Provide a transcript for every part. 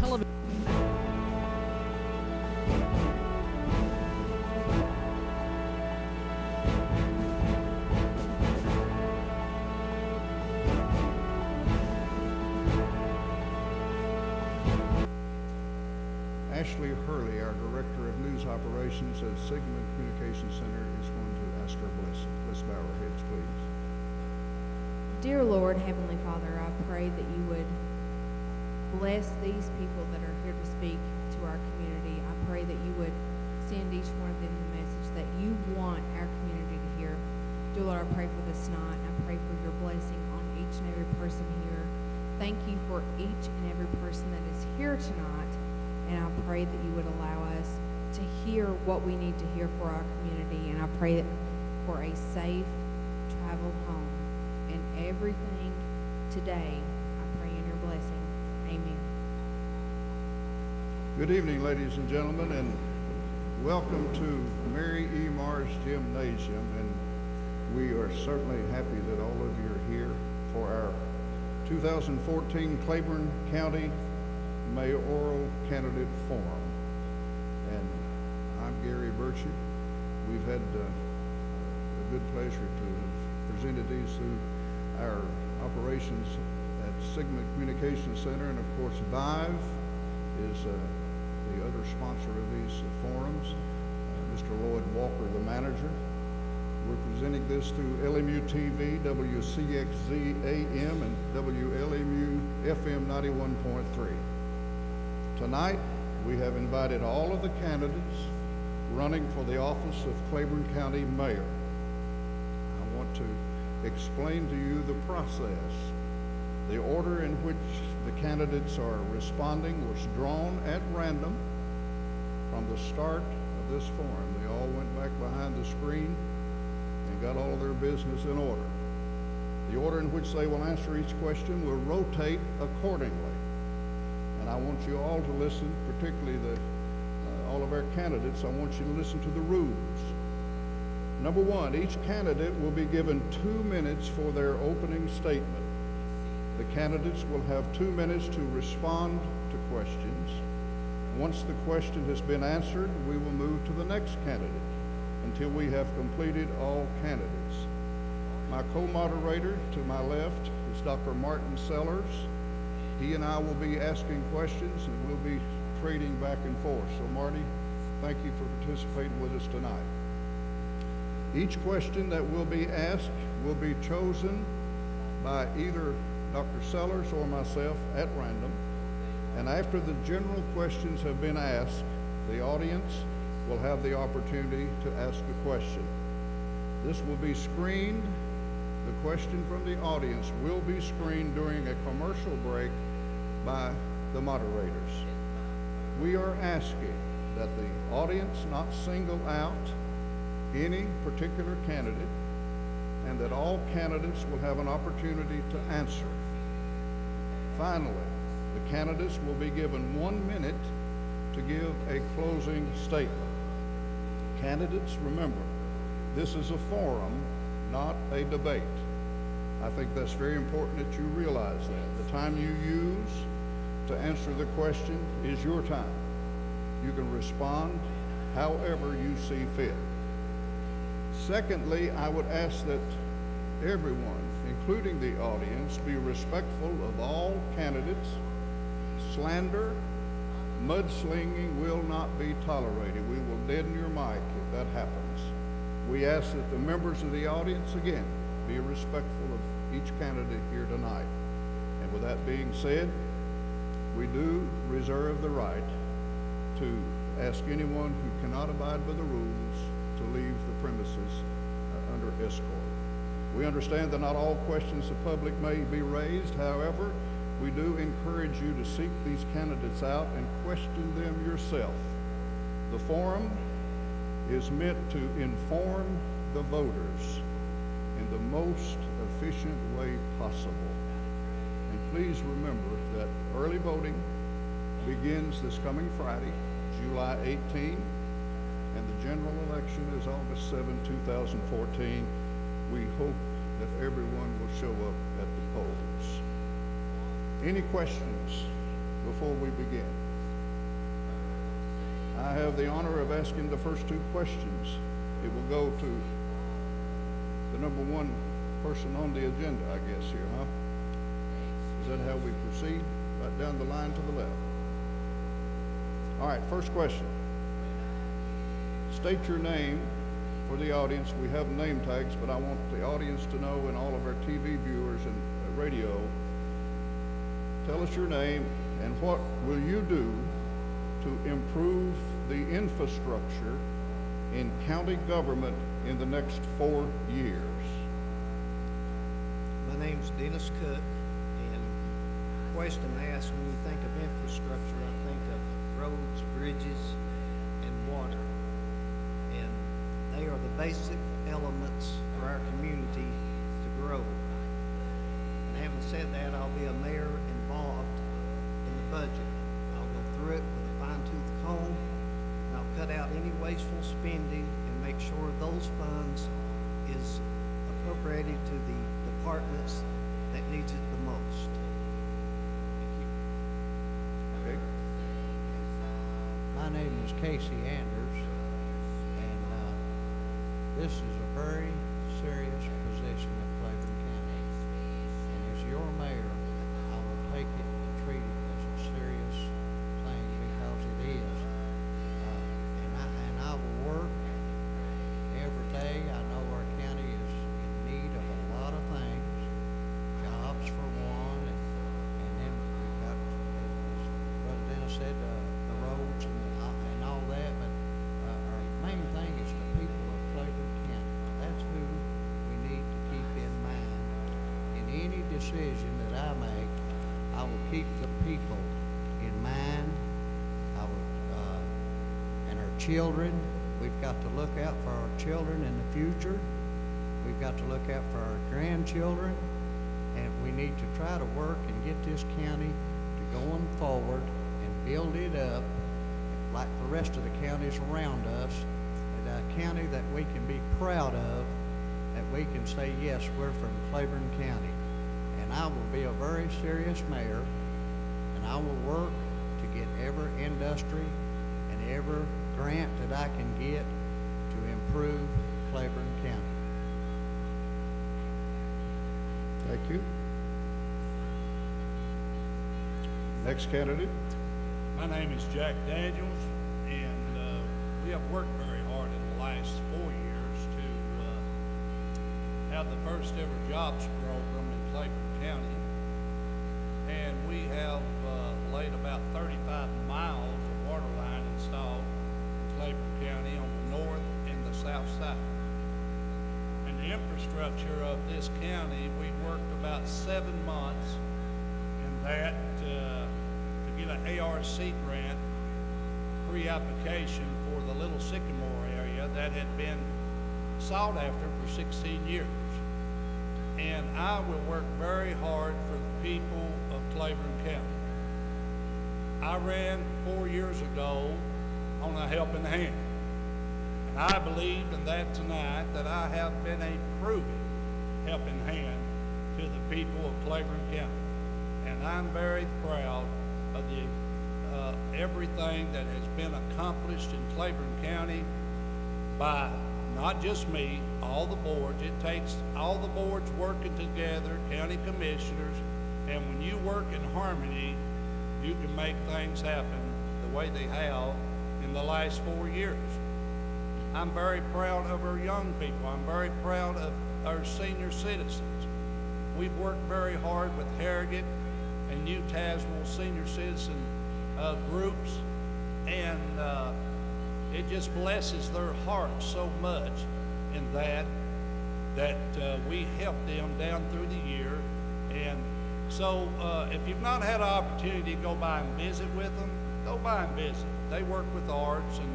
television. Ashley Hurley, our Director of News Operations at Sigmon Communications Center, is going to ask our blessing. Let's bow our heads, please. Dear Lord, Heavenly Father, I pray that you would bless these people that are here to speak to our community. I pray that you would send each one of them the message that you want our community to hear. Dear Lord, I pray for this night, and I pray for your blessing on each and every person here. Thank you for each and every person that is here tonight. And I pray that you would allow us to hear what we need to hear for our community. And I pray that for a safe travel home. And everything today, I pray in your blessing. Amen. Good evening, ladies and gentlemen, and welcome to Mary E. Mars Gymnasium. And we are certainly happy that all of you are here for our 2014 Claiborne County Mayoral Candidate Forum. And I'm Gary Burchett. We've had a good pleasure to have presented these through our operations at Sigmon Communications Center, and of course Vyve is the other sponsor of these forums. Mr. Lloyd Walker, the manager. We're presenting this through LMU-TV, WCXZ-AM, and WLMU-FM 91.3. Tonight, we have invited all of the candidates running for the office of Claiborne County Mayor. I want to explain to you the process. The order in which the candidates are responding was drawn at random from the start of this forum. They all went back behind the screen and got all of their business in order. The order in which they will answer each question will rotate accordingly. And I want you all to listen, particularly all of our candidates, I want you to listen to the rules. Number one, each candidate will be given 2 minutes for their opening statement. The candidates will have 2 minutes to respond to questions. Once the question has been answered, we will move to the next candidate until we have completed all candidates. My co-moderator to my left is Dr. Martin Sellers. He and I will be asking questions, and we'll be trading back and forth. So Marty, thank you for participating with us tonight. Each question that will be asked will be chosen by either Dr. Sellers or myself at random. And after the general questions have been asked, the audience will have the opportunity to ask a question. This will be screened. The question from the audience will be screened during a commercial break by the moderators. We are asking that the audience not single out any particular candidate, and that all candidates will have an opportunity to answer. Finally, the candidates will be given 1 minute to give a closing statement. Candidates, remember, this is a forum, not a debate. I think that's very important that you realize that. The time you use to answer the question is your time. You can respond however you see fit. Secondly, I would ask that everyone, including the audience, be respectful of all candidates. Slander, mudslinging will not be tolerated. We will deaden your mic if that happens. We ask that the members of the audience, again, be respectful of each candidate here tonight. And with that being said, we do reserve the right to ask anyone who cannot abide by the rules to leave the premises under escort. We understand that not all questions the public may be raised. However, we do encourage you to seek these candidates out and question them yourself. The forum is meant to inform the voters in the most efficient way possible. And please remember that early voting begins this coming Friday, July 18, and the general election is August 7, 2014. We hope that everyone will show up at the polls. Any questions before we begin. I have the honor of asking the first two questions. It will go to the number one person on the agenda, I guess, here, huh? Is that how we proceed? Right down the line to the left. All right, first question. State your name for the audience. We have name tags, but I want the audience to know, and all of our TV viewers and radio, tell us your name and what will you do to improve the infrastructure in county government in the next 4 years. My name's Dennis Cook, and question asked, when you think of infrastructure, I think of roads, bridges, and water. And they are the basic elements for our community to grow. And having said that, I'll be a mayor involved in the budget. I'll go through it with a fine-tooth comb, and I'll cut out any wasteful spending and make sure those funds is appropriated to the departments that needs it the most. Thank you. Okay. My name is Casey Anders, and this is a very serious position at Claiborne County. And as your mayor, I will take it and treat it as a serious thing because it is. And I will work every day. I know our county is in need of a lot of things, jobs for one, and then we've got, as Brother Dennis said, the roads and all that, but our main thing is the people of Claiborne County. That's who we need to keep in mind. In any decision that I make, I will keep the people in mind. I will, and our children, we've got to look out for our children in the future. We've got to look out for our grandchildren. And we need to try to work and get this county to going forward and build it up like the rest of the counties around us, and a county that we can be proud of, that we can say, yes, we're from Claiborne County. And I will be a very serious mayor, and I will work to get every industry and every grant that I can get to improve Claiborne County. Thank you. Next candidate. My name is Jack Daniels, and we have worked very hard in the last 4 years to have the first ever jobs program in Claiborne County, and we have laid about 35 miles of water line installed in Claiborne County on the north and the south side. And the infrastructure of this county, we worked about 7 months in that an ARC grant pre-application for the Little Sycamore area that had been sought after for 16 years. And I will work very hard for the people of Claiborne County. I ran 4 years ago on a helping hand, and I believe in that tonight, that I have been a proven helping hand to the people of Claiborne County. And I'm very proud of the, everything that has been accomplished in Claiborne County by not just me, all the boards. It takes all the boards working together, county commissioners, and when you work in harmony, you can make things happen the way they have in the last 4 years. I'm very proud of our young people. I'm very proud of our senior citizens. We've worked very hard with Harrogate and New Tasman senior citizen groups, and it just blesses their hearts so much in that we help them down through the year. And so if you've not had an opportunity to go by and visit with them, go by and visit. They work with the arts, and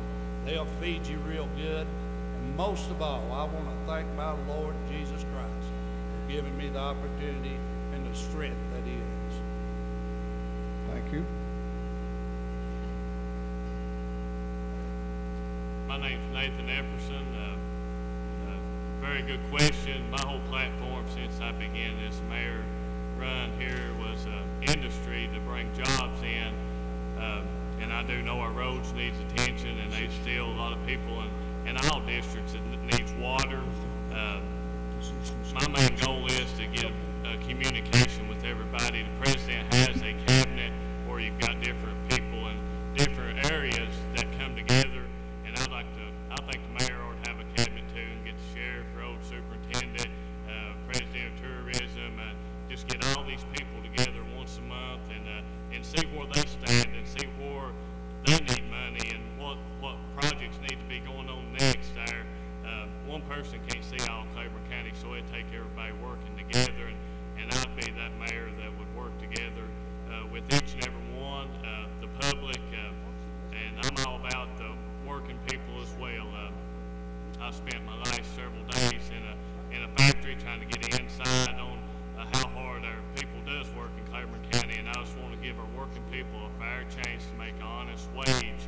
they'll feed you real good. And most of all, I want to thank my Lord Jesus Christ for giving me the opportunity and the strength that he is. Thank you. My name's Nathan Epperson. Very good question. My whole platform since I began as mayor run here was industry to bring jobs in. And I do know our roads needs attention, and they still, a lot of people in all districts that needs water. My main goal is to get communication with everybody. The president has a cabinet where you've got different people in different areas that come together, and I'd like to, I think the mayor ought to have a cabinet too, and get the sheriff, road superintendent, president of tourism, just get all these people together once a month and see where they stand and see where they need money and what projects need to be going on next there. One person can't see all Claiborne County, so it'd take everybody working together, and I'd be that mayor that would work together with each and every one, the public, and I'm all about the working people as well. I spent my life several days in a factory trying to get inside on how hard our people does work in Claiborne County, and I just want to give our working people a fair chance to make an honest wage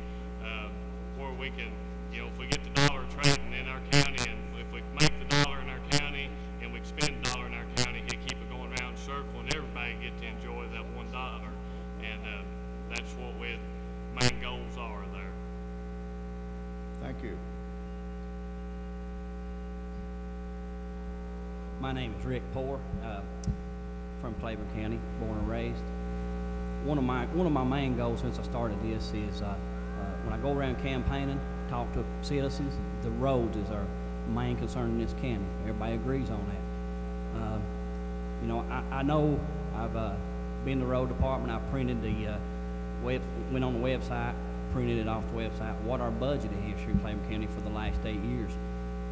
where we can, you know, if we get the dollar trading in our county, and if we make the dollar in our county and we spend the dollar in our county, he'll keep it going around in a circle and everybody get to enjoy that $1. And that's what we main goals are there. Thank you. My name is Rick Poore, from Claiborne County, born and raised. One of my main goals since I started this is when I go around campaigning, talk to citizens, the roads is our main concern in this county. Everybody agrees on that. You know, I know I've been in the road department. I printed the went on the website, printed it off the website, what our budget is here in Claiborne County for the last 8 years.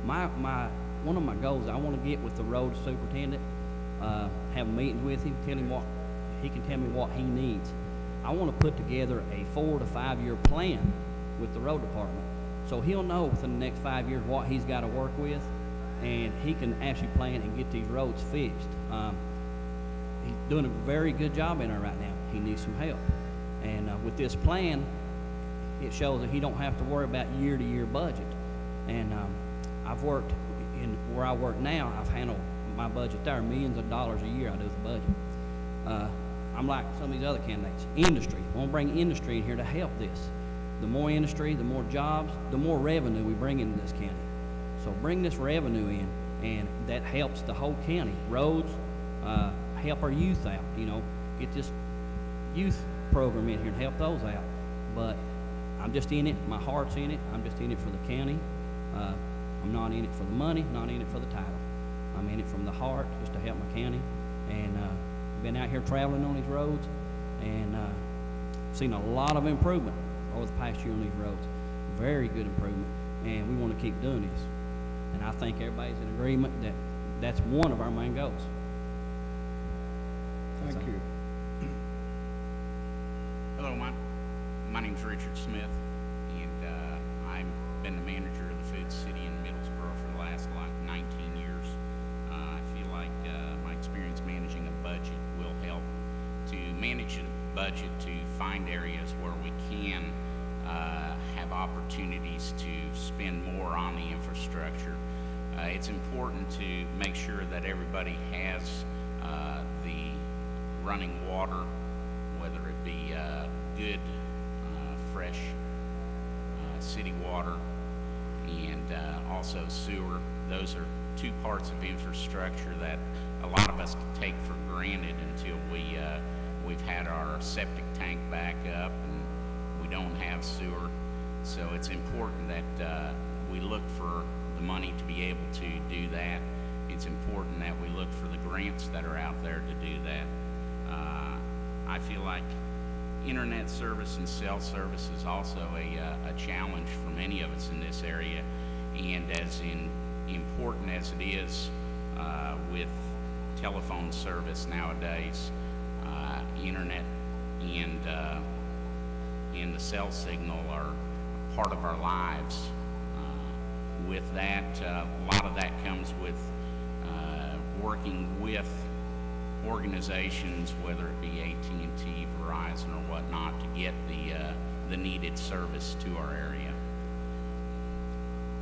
One of my goals, I want to get with the road superintendent, have meetings with him, tell him what he can tell me what he needs. I want to put together a 4 to 5 year plan with the road department, so he'll know within the next 5 years what he's got to work with, and he can actually plan and get these roads fixed. He's doing a very good job in there right now. He needs some help, and with this plan, it shows that he don't have to worry about year-to-year budget. And I've worked in where I work now. I've handled my budget there, millions of dollars a year I do the budget. I'm like some of these other candidates. Industry, I want to bring industry in here to help this. The more industry, the more jobs, the more revenue we bring into this county. So bring this revenue in, and that helps the whole county. Roads, help our youth out, you know, get this youth program in here and help those out. But I'm just in it, my heart's in it, I'm just in it for the county. I'm not in it for the money, not in it for the title. I'm in it from the heart, just to help my county. And been out here traveling on these roads, and seen a lot of improvement over the past year on these roads. Very good improvement, and we want to keep doing this. And I think everybody's in agreement that that's one of our main goals. Thank you. Hello, my name's Richard Smith, and I've been the manager of the Food City in Middlesboro for the last, like, 19 years. I feel like my experience managing a budget will help to manage a budget to find areas where we can have opportunities to spend more on the infrastructure. It's important to make sure that everybody has the running water, whether it be good, fresh city water, and also sewer. Those are two parts of infrastructure that a lot of us take for granted until we've had our septic tank back up and we don't have sewer. So it's important that we look for the money to be able to do that. It's important that we look for the grants that are out there to do that. I feel like internet service and cell service is also a challenge for many of us in this area. And as important as it is with telephone service nowadays, internet and the cell signal are part of our lives. With that, a lot of that comes with working with organizations, whether it be AT&T, Verizon, or whatnot, to get the needed service to our area.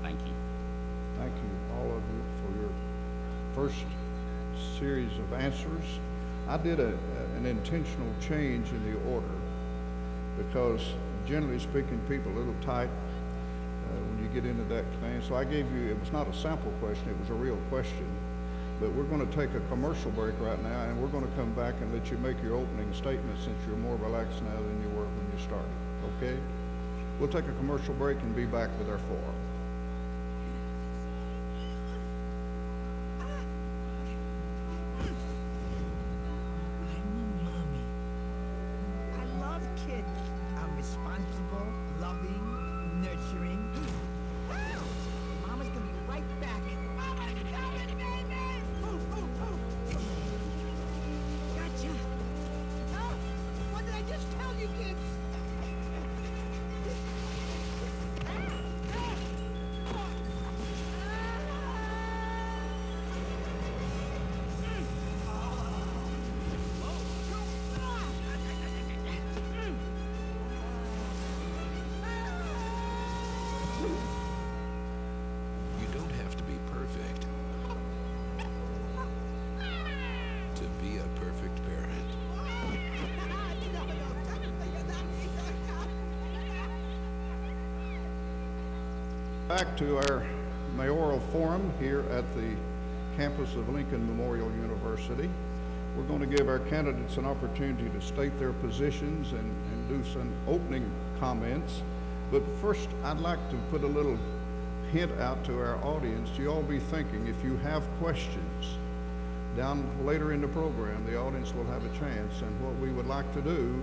Thank you. Thank you, all of you, for your first series of answers. I did an intentional change in the order because, generally speaking, people are a little tight when you get into that thing. So I gave you, it was not a sample question, it was a real question. But we're going to take a commercial break right now, and we're going to come back and let you make your opening statement since you're more relaxed now than you were when you started, okay? We'll take a commercial break and be back with our forum. Back to our mayoral forum here at the campus of Lincoln Memorial University. We're going to give our candidates an opportunity to state their positions and do some opening comments. But first, I'd like to put a little hint out to our audience. You all be thinking, if you have questions, down later in the program, the audience will have a chance. And what we would like to do,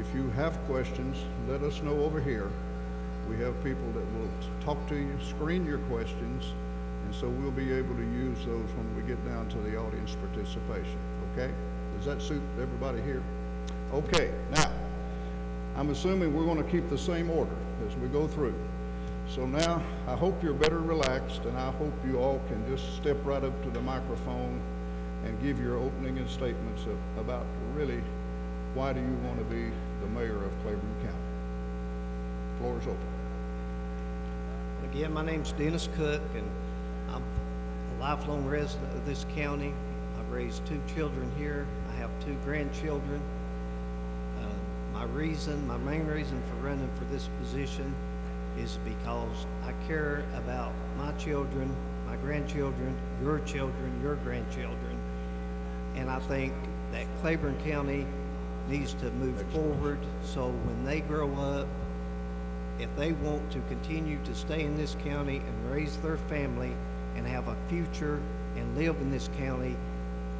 if you have questions, let us know over here. We have people that will talk to you, screen your questions, and so we'll be able to use those when we get down to the audience participation, okay? Does that suit everybody here? Okay, now, I'm assuming we're going to keep the same order as we go through. So now, I hope you're better relaxed, and I hope you all can just step right up to the microphone and give your opening and statements about really why do you want to be the mayor of Claiborne County. Floor is open. Again, my name's Dennis Cook, and I'm a lifelong resident of this county. I've raised two children here. I have two grandchildren. My main reason for running for this position is because I care about my children, my grandchildren, your grandchildren, and I think that Claiborne County needs to move forward so when they grow up, if they want to continue to stay in this county and raise their family and have a future and live in this county,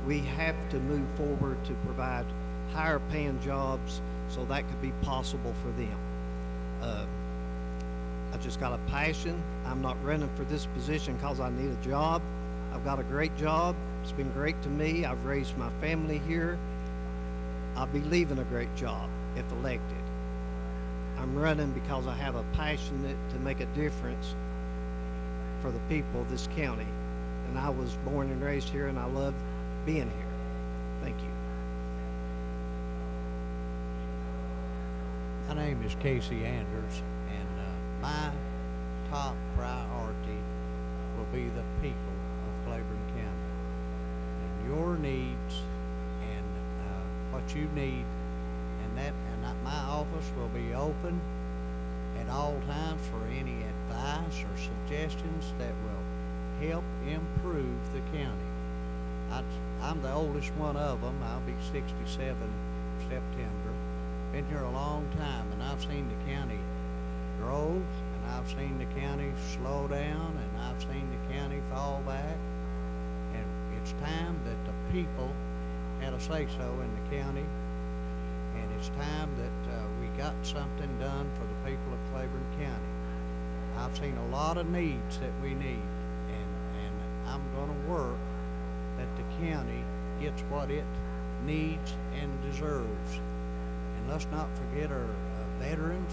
we have to move forward to provide higher paying jobs so that could be possible for them. I've just got a passion. I'm not running for this position because I need a job. I've got a great job. It's been great to me. I've raised my family here. I'll be leaving a great job if elected. I'm running because I have a passion to make a difference for the people of this county. And I was born and raised here, and I love being here. Thank you. My name is Casey Anders, and my top priority will be the people of Claiborne County. And your needs and what you need, my office will be open at all times for any advice or suggestions that will help improve the county. I'm the oldest one of them. I'll be 67 in September. Been here a long time, and I've seen the county grow, and I've seen the county slow down, and I've seen the county fall back. And it's time that the people had a say-so in the county. It's time that we got something done for the people of Claiborne County. I've seen a lot of needs that we need, and I'm going to work that the county gets what it needs and deserves. And let's not forget our veterans.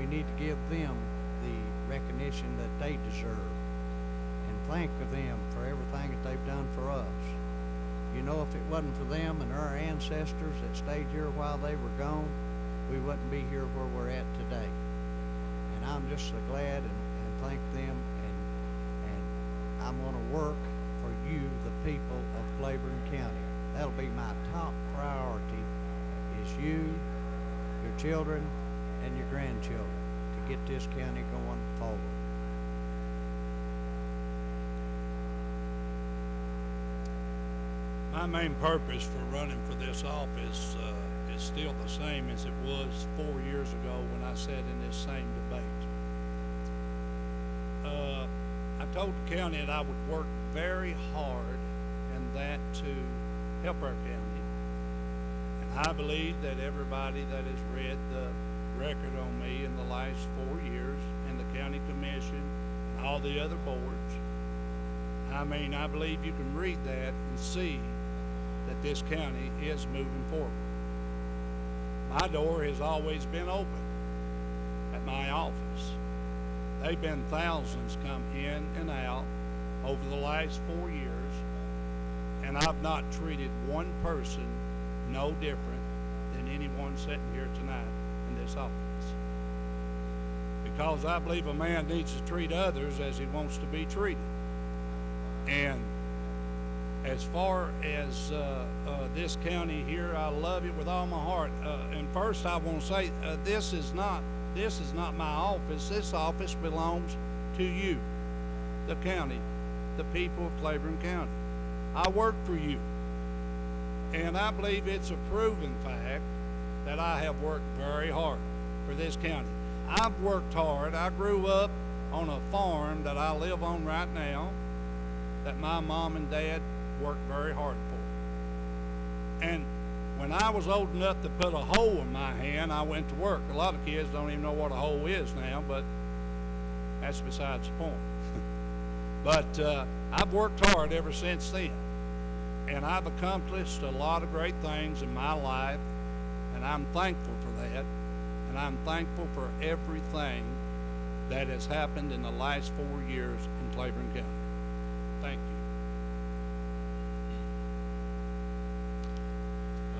We need to give them the recognition that they deserve and thank them for everything that they've done for us. You know, if it wasn't for them and our ancestors that stayed here while they were gone, we wouldn't be here where we're at today. And I'm just so glad and thank them, and I'm going to work for you, the people of Claiborne County. that'll be my top priority, is you, your children, and your grandchildren to get this county going forward. My main purpose for running for this office is still the same as it was 4 years ago when I sat in this same debate. I told the county that I would work very hard and that to help our county. And I believe that everybody that has read the record on me in the last 4 years and the county commission and all the other boards, I mean, I believe you can read that and see that this county is moving forward. My door has always been open at my office. They've been thousands come in and out over the last 4 years, and I've not treated one person no different than anyone sitting here tonight in this office. Because I believe a man needs to treat others as he wants to be treated. And as far as this county here, I love it with all my heart. And first, I want to say this is not my office. This office belongs to you, the county, the people of Claiborne County. I work for you, and I believe it's a proven fact that I have worked very hard for this county. I've worked hard. I grew up on a farm that I live on right now, that my mom and dad worked very hard for. And when I was old enough to put a hoe in my hand, I went to work. A lot of kids don't even know what a hoe is now, but that's besides the point. But I've worked hard ever since then. And I've accomplished a lot of great things in my life, and I'm thankful for that. And I'm thankful for everything that has happened in the last 4 years in Claiborne County. Thank you.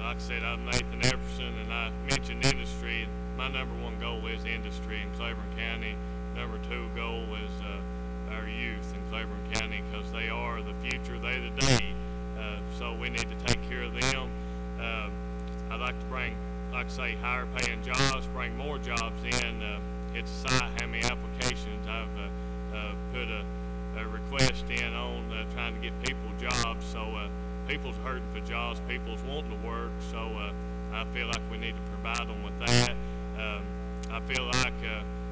Like I said, I'm Nathan Epperson, and I mentioned industry. My number one goal is industry in Claiborne County. Number two goal is our youth in Claiborne County, because they are the future, they're the day. So we need to take care of them. I'd like to bring, like I say, higher paying jobs, bring more jobs in. It's a sigh how many applications I've put a request in on trying to get people jobs. So people's hurting for jobs, people's wanting to work, so I feel like we need to provide them with that. I feel like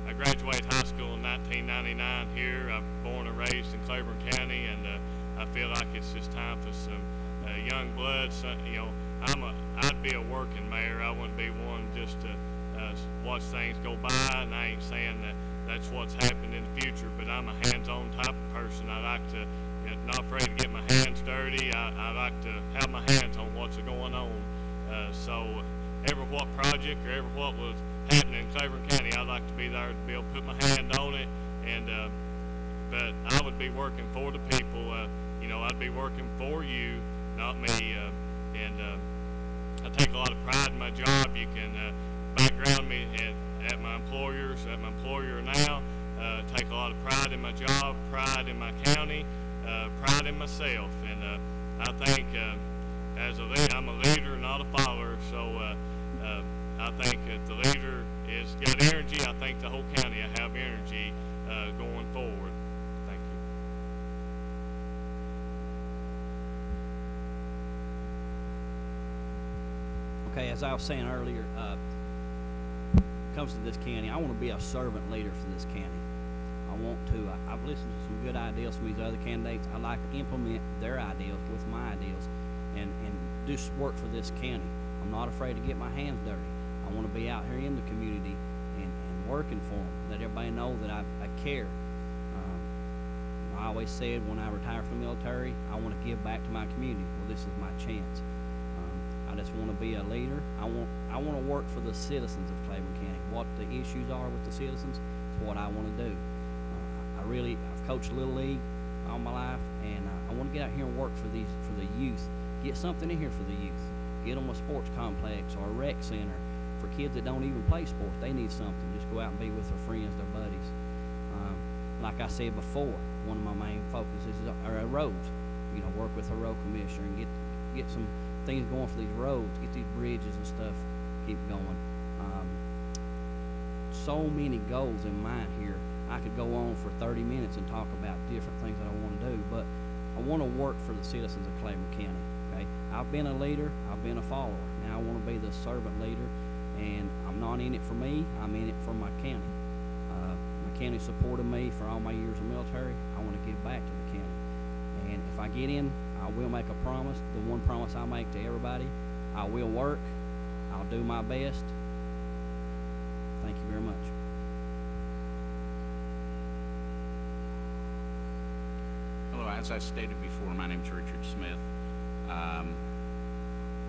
I graduated high school in 1999 here. I'm born and raised in Claiborne County, and I feel like it's just time for some young blood. Some, you know, I'd be a working mayor. I wouldn't be one just to watch things go by, and I ain't saying that that's what's happened in the future, but I'm a hands-on type of person. I like to, I'm not afraid to get my hands dirty. I like to have my hands on what's going on. So every what project or every what was happening in Claiborne County, I'd like to be there to be able to put my hand on it. And but I would be working for the people. You know, I'd be working for you, not me. I take a lot of pride in my job. You can background me at my employers, at my employer now. Take a lot of pride in my job, pride in my county, pride in myself. And I think as a leader, I'm a leader, not a follower. So I think that the leader has got energy. I think the whole county will have energy going forward. Thank you. Okay, as I was saying earlier, comes to this county, I want to be a servant leader for this county. I want to. I've listened to some good ideas from these other candidates. I like to implement their ideas with my ideas and do work for this county. I'm not afraid to get my hands dirty. I want to be out here in the community and working for them, let everybody know that I care. I always said when I retire from the military, I want to give back to my community. Well, this is my chance. I just want to be a leader. I want to work for the citizens of Claiborne County. What the issues are with the citizens is what I want to do. I've coached Little League all my life, and I want to get out here and work for the youth. Get something in here for the youth. Get them a sports complex or a rec center for kids that don't even play sports. They need something. Just go out and be with their friends, their buddies. Like I said before, one of my main focuses are roads. You know, work with a road commissioner and get some things going for these roads, get these bridges and stuff, keep going. So many goals in mind here. I could go on for 30 minutes and talk about different things that I want to do, but I want to work for the citizens of Claiborne County. Okay? I've been a leader, I've been a follower. Now I want to be the servant leader, and I'm not in it for me, I'm in it for my county. My county supported me for all my years in the military. I want to give back to the county. And if I get in, I will make a promise. The one promise I make to everybody, I will work, I'll do my best. Thank you very much. Hello, as I stated before, my name is Richard Smith.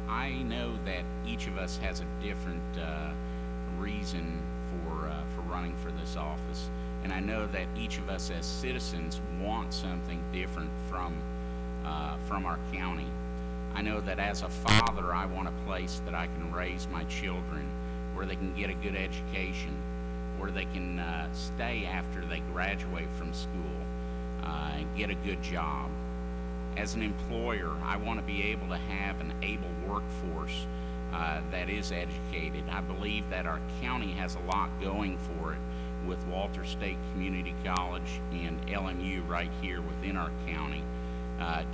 I know that each of us has a different reason for running for this office, and I know that each of us as citizens want something different from our county. I know that as a father, I want a place that I can raise my children, where they can get a good education, where they can stay after they graduate from school and get a good job. As an employer, I want to be able to have an able workforce that is educated. I believe that our county has a lot going for it with Walter State Community College and LMU right here within our county.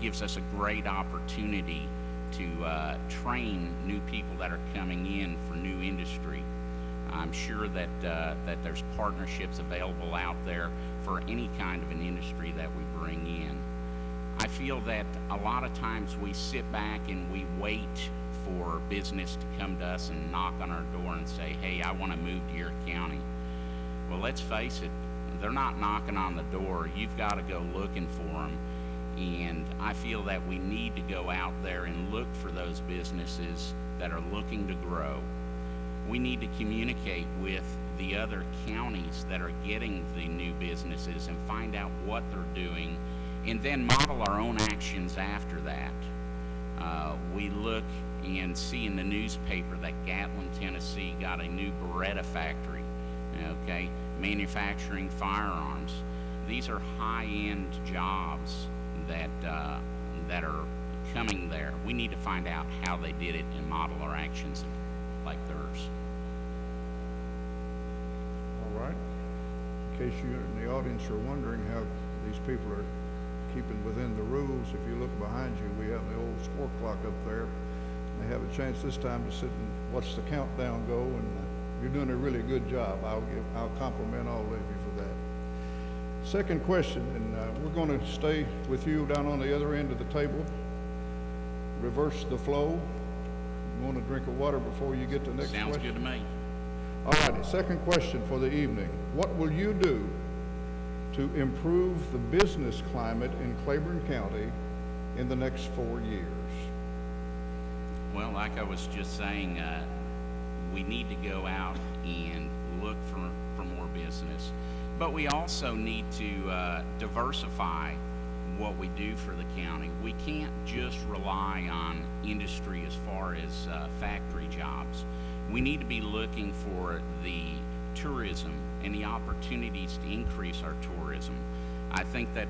Gives us a great opportunity to train new people that are coming in for new industry. I'm sure that that there's partnerships available out there for any kind of an industry that we bring in. I feel that a lot of times we sit back and we wait for business to come to us and knock on our door and say, hey, I want to move to your county. Well, let's face it, they're not knocking on the door. You've got to go looking for them. And I feel that we need to go out there and look for those businesses that are looking to grow. We need to communicate with the other counties that are getting the new businesses and find out what they're doing, and then model our own actions after that. We look and see in the newspaper that Gatlin, Tennessee got a new Beretta factory, okay, manufacturing firearms. These are high-end jobs that are coming there. We need to find out how they did it and model our actions like theirs. All right. In case you in the audience are wondering how these people are keeping within the rules, if you look behind you, we have the old score clock up there. They have a chance this time to sit and watch the countdown go, and you're doing a really good job. I'll compliment all of you for that. Second question, and we're going to stay with you down on the other end of the table. Reverse the flow. You want a drink of water before you get to the next question? Sounds good to me. All righty. Second question for the evening. What will you do to improve the business climate in Claiborne County in the next 4 years? Well, like I was just saying, we need to go out and look for more business. But we also need to diversify what we do for the county. We can't just rely on industry as far as factory jobs. We need to be looking for the tourism and the opportunities to increase our tourism. I think that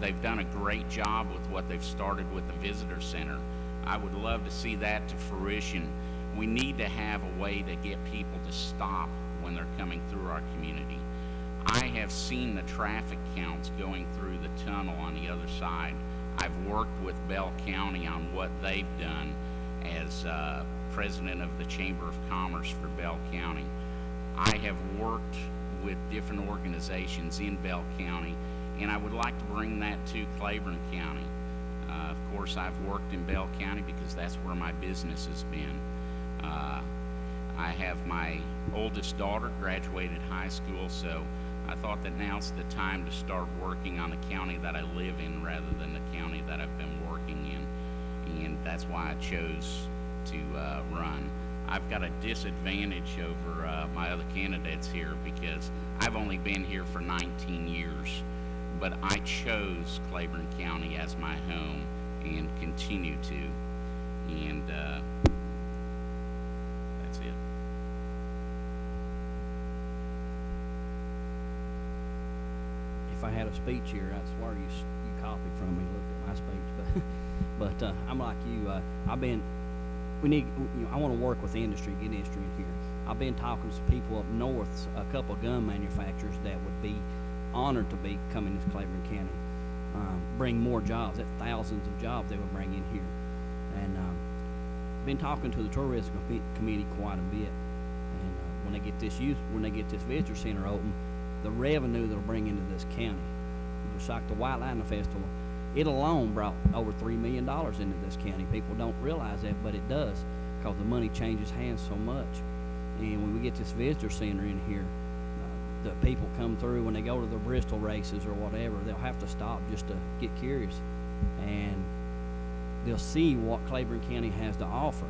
they've done a great job with what they've started with the visitor center. I would love to see that to fruition. We need to have a way to get people to stop when they're coming through our community. I have seen the traffic counts going through the tunnel on the other side. I've worked with Bell County on what they've done as president of the Chamber of Commerce for Bell County. I have worked with different organizations in Bell County, and I would like to bring that to Claiborne County. Of course, I've worked in Bell County because that's where my business has been. I have my oldest daughter graduated high school, so I thought that now's the time to start working on the county that I live in rather than the county that I've been working in, and that's why I chose to run. I've got a disadvantage over my other candidates here because I've only been here for 19 years, but I chose Claiborne County as my home and continue to, and that's it. If I had a speech here, I'd swear you copied from me, looked at my speech. But I'm like you. I've been we need, you know, I want to work with the industry, get industry in here. I've been talking to people up north, a couple of gun manufacturers that would be honored to be coming to Claiborne County, bring more jobs, that thousands of jobs they would bring in here. And been talking to the tourism committee quite a bit. And when they get this youth, when they get this visitor center open, the revenue they'll bring into this county, just like the White Lightning Festival, it alone brought over $3 million into this county. People don't realize that, but it does, because the money changes hands so much. And when we get this visitor center in here, the people come through, when they go to the Bristol races or whatever, they'll have to stop just to get curious. And they'll see what Claiborne County has to offer.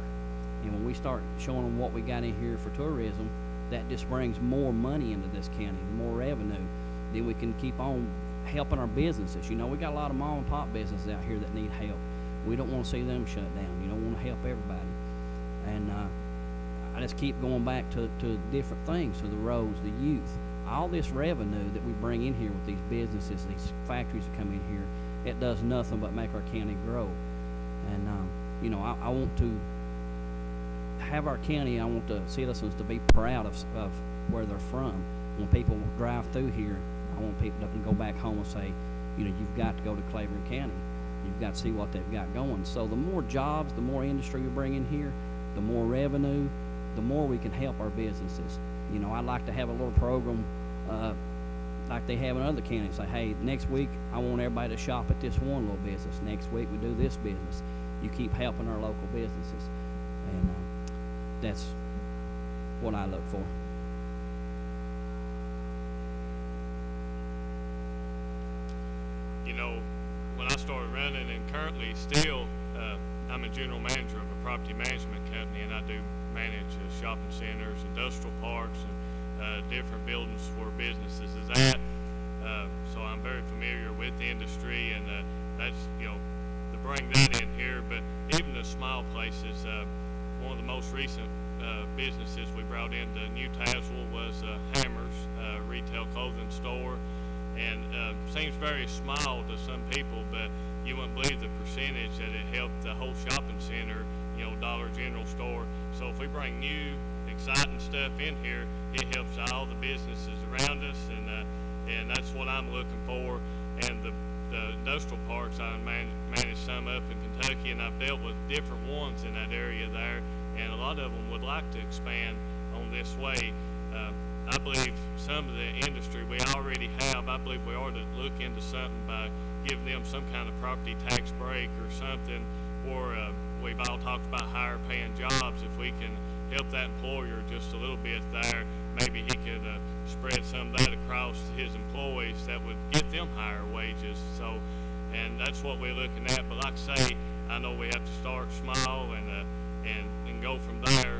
And when we start showing them what we got in here for tourism, that just brings more money into this county, more revenue. Then we can keep on helping our businesses. You know, we got a lot of mom and pop businesses out here that need help. We don't want to see them shut down. You don't want to help everybody. And I just keep going back to different things, to the roads, the youth. All this revenue that we bring in here with these businesses, these factories that come in here, it does nothing but make our county grow. And, you know, I want to have our county, I want the citizens to be proud of where they're from. When people drive through here, I want people to go back home and say, you know, you've got to go to Claiborne County. You've got to see what they've got going. So the more jobs, the more industry we bring in here, the more revenue, the more we can help our businesses. You know, I'd like to have a little program like they have in other counties. Say, hey, next week I want everybody to shop at this one little business. Next week we do this business. You keep helping our local businesses. And that's what I look for. You know, when I started running, and currently still, I'm a general manager of a property management company, and I do manage shopping centers, industrial parks, and different buildings where businesses is at. So I'm very familiar with the industry, and that's, you know, to bring that in here. But even the small places, one of the most recent businesses we brought into New Tasman was Hammers, retail clothing store. And seems very small to some people, but you wouldn't believe the percentage that it helped the whole shopping center, you know, Dollar General store. So if we bring new, exciting stuff in here, it helps all the businesses around us, and that's what I'm looking for. And the industrial parks, I manage some up in Kentucky, and I've dealt with different ones in that area there, and a lot of them would like to expand on this way. I believe some of the industry we already have, I believe we ought to look into something by giving them some kind of property tax break or something, or we've all talked about higher paying jobs. If we can help that employer just a little bit there, maybe he could spread some of that across his employees, that would get them higher wages. So, and that's what we're looking at. But like I say, I know we have to start small and go from there.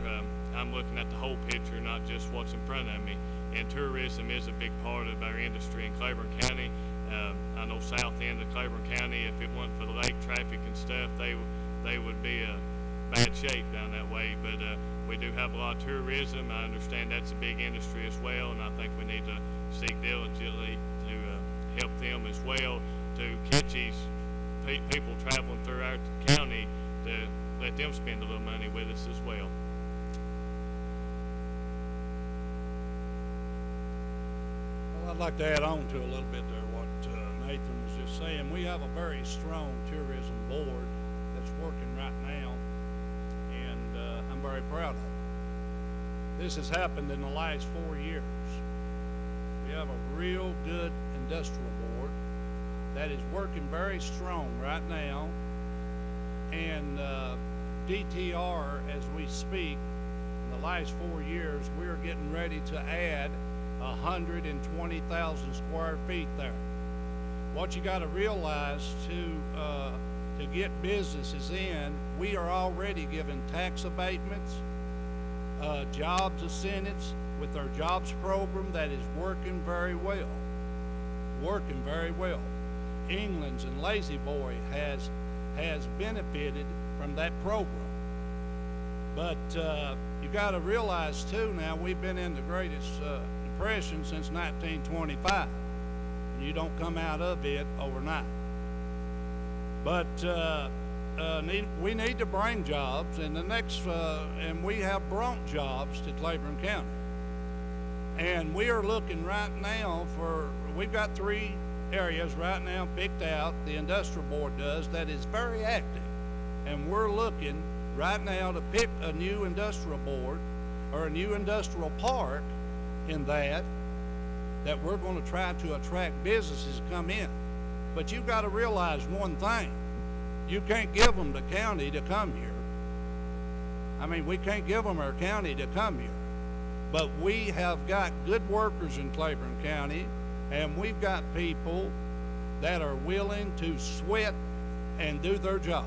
I'm looking at the whole picture, not just what's in front of me. And tourism is a big part of our industry in Claiborne County. I know south end of Claiborne County, if it wasn't for the lake traffic and stuff, they would be a bad shape down that way. But we do have a lot of tourism. I understand that's a big industry as well, and I think we need to seek diligently to help them as well, to catch these people traveling through our county, to let them spend a little money with us as well. I'd like to add on to a little bit there what Nathan was just saying. We have a very strong tourism board that's working right now, and I'm very proud of it. This has happened in the last 4 years. We have a real good industrial board that is working very strong right now, and DTR, as we speak, in the last 4 years, we're getting ready to add 120,000 square feet there. What you got to realize, to get businesses in, we are already giving tax abatements, jobs incentives with our jobs program that is working very well. Working very well. England's and Lazy Boy has benefited from that program. But you got to realize too, now we've been in the greatest depression since 1925. You don't come out of it overnight. But we need to bring jobs, and the next, and we have brought jobs to Claiborne County. And we are looking right now for, we've got three areas right now picked out, the industrial board does, that is very active. And we're looking right now to pick a new industrial board or a new industrial park in that we're going to try to attract businesses to come in. But you've got to realize one thing. You can't give them the county to come here. I mean, we can't give them our county to come here. But we have got good workers in Claiborne County, and we've got people that are willing to sweat and do their job.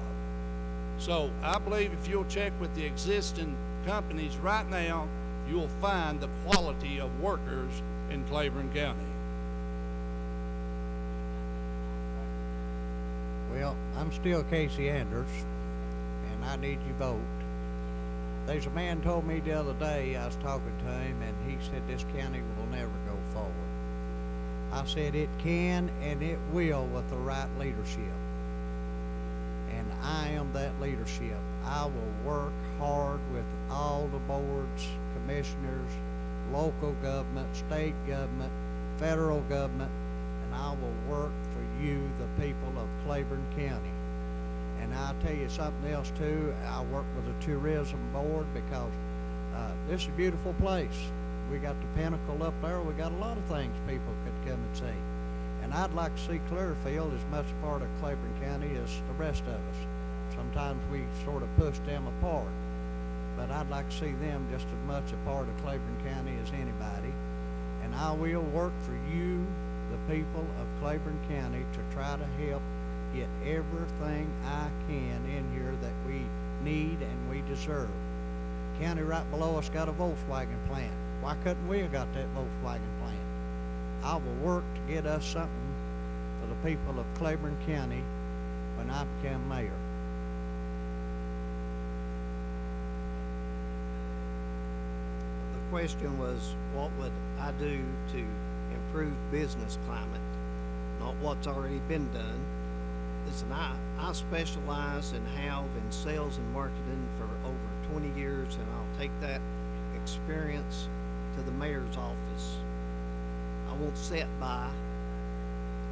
So I believe if you'll check with the existing companies right now, you'll find the quality of workers in Claiborne County. Well, I'm still Casey Anders, and I need your vote. There's a man told me the other day, I was talking to him, and he said this county will never go forward. I said it can and it will with the right leadership. And I am that leadership. I will work hard with all the boards, commissioners, local government, state government, federal government, and I will work for you, the people of Claiborne County. And I'll tell you something else too, I work with the tourism board because this is a beautiful place. We got the Pinnacle up there, we got a lot of things people could come and see. And I'd like to see Clairfield as much a part of Claiborne County as the rest of us. Sometimes we sort of push them apart, but I'd like to see them just as much a part of Claiborne County as anybody. And I will work for you, the people of Claiborne County, to try to help get everything I can in here that we need and we deserve. County right below us got a Volkswagen plant. Why couldn't we have got that Volkswagen plant? I will work to get us something for the people of Claiborne County when I become mayor. The question was, what would I do to improve business climate? Not what's already been done. Listen, I specialize and have in sales and marketing for over 20 years, and I'll take that experience to the mayor's office. I won't sit by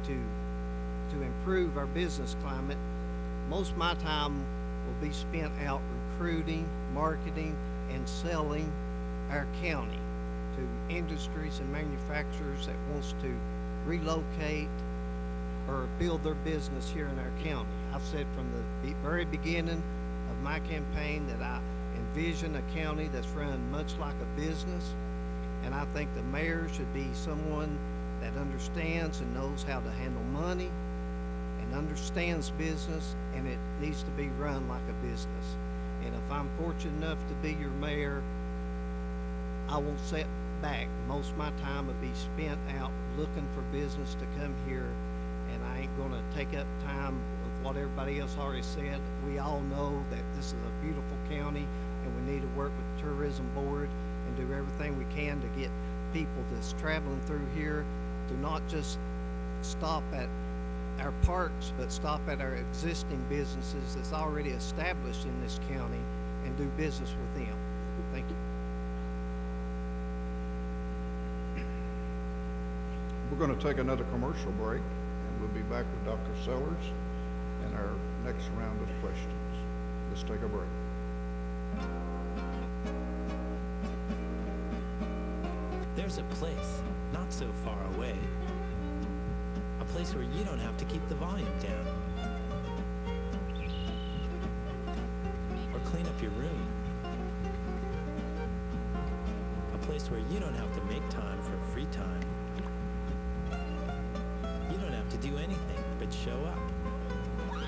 to improve our business climate. Most of my time will be spent out recruiting, marketing, and selling our county to industries and manufacturers that wants to relocate or build their business here in our county. I've said from the very beginning of my campaign that I envision a county that's run much like a business, and I think the mayor should be someone that understands and knows how to handle money and understands business, and it needs to be run like a business. And if I'm fortunate enough to be your mayor, I won't sit back. Most of my time will be spent out looking for business to come here, and I ain't gonna take up time with what everybody else already said. We all know that this is a beautiful county, and we need to work with the tourism board and do everything we can to get people that's traveling through here to not just stop at our parks, but stop at our existing businesses that's already established in this county and do business with them. Thank you. We're going to take another commercial break, and we'll be back with Dr. Sellers and our next round of questions. Let's take a break. There's a place not so far away, a place where you don't have to keep the volume down or clean up your room, a place where you don't have to make time for free time. To do anything but show up.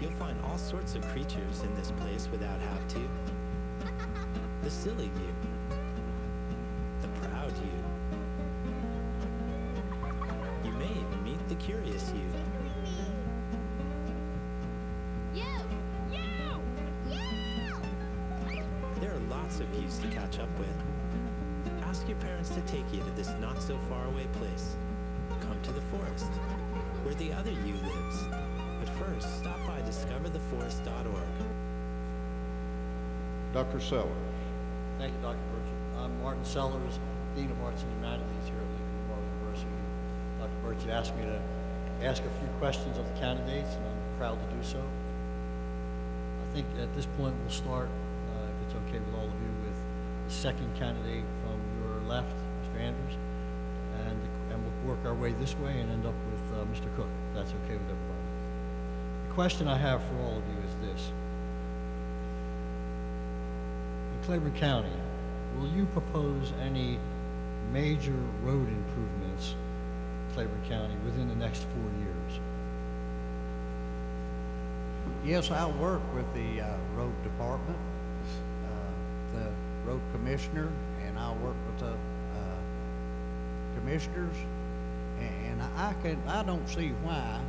You'll find all sorts of creatures in this place without have to. The silly you, the proud you. You may even meet the curious you. There are lots of yous to catch up with. Ask your parents to take you to this not so far away place. To the forest, where the other you lives, But first, stop by discovertheforest.org. Dr. Sellers. Thank you, Dr. Burchett. I'm Martin Sellers, Dean of Arts and Humanities here at Lincoln Memorial University. Dr. Burchett asked me to ask a few questions of the candidates, and I'm proud to do so. I think at this point we'll start, if it's okay with all of you, with the second candidate from your left, Mr. Anders, and we'll work our way this way and end up with Mr. Cook, if that's okay with everybody. The question I have for all of you is this. Claiborne County, will you propose any major road improvements in Claiborne County within the next 4 years? Yes, I'll work with the road department, the road commissioner, and I'll work with the commissioners. And I don't see why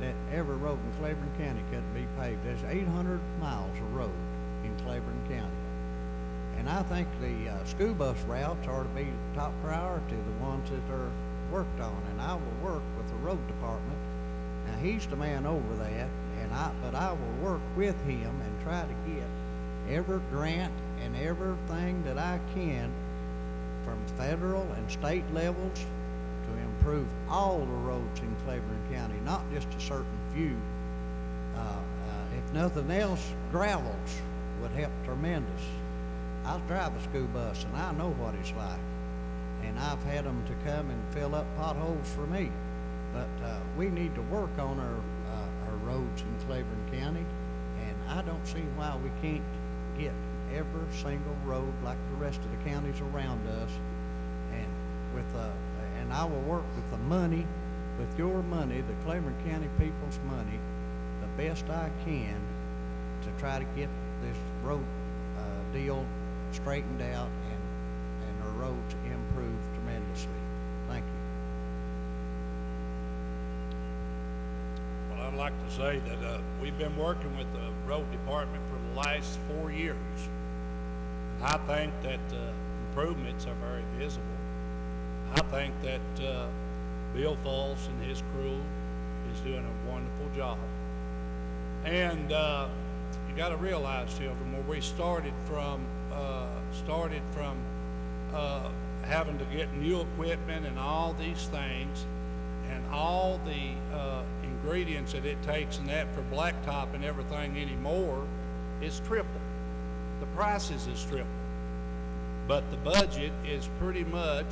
that every road in Claiborne County couldn't be paved. There's 800 miles of road in Claiborne County. And I think the school bus routes are to be top priority, the ones that are worked on. And I will work with the road department. Now, he's the man over that, but I will work with him and try to get every grant and everything that I can from federal and state levels to improve all the roads in Claiborne County, not just a certain few. If nothing else, gravels would help tremendous. I drive a school bus, and I know what it's like. And I've had them to come and fill up potholes for me. But we need to work on our roads in Claiborne County, and I don't see why we can't get every single road like the rest of the counties around us. And and I will work with the money, with your money, the Claiborne County people's money, the best I can to try to get this road deal straightened out and our roads improved tremendously. Thank you. Well, I'd like to say that we've been working with the road department for the last 4 years. I think that improvements are very visible. I think that Bill Fultz and his crew is doing a wonderful job. And you got to realize, children, where we started from having to get new equipment and all these things and all the ingredients that it takes and that for blacktop and everything anymore is triple. The prices is triple. But the budget is pretty much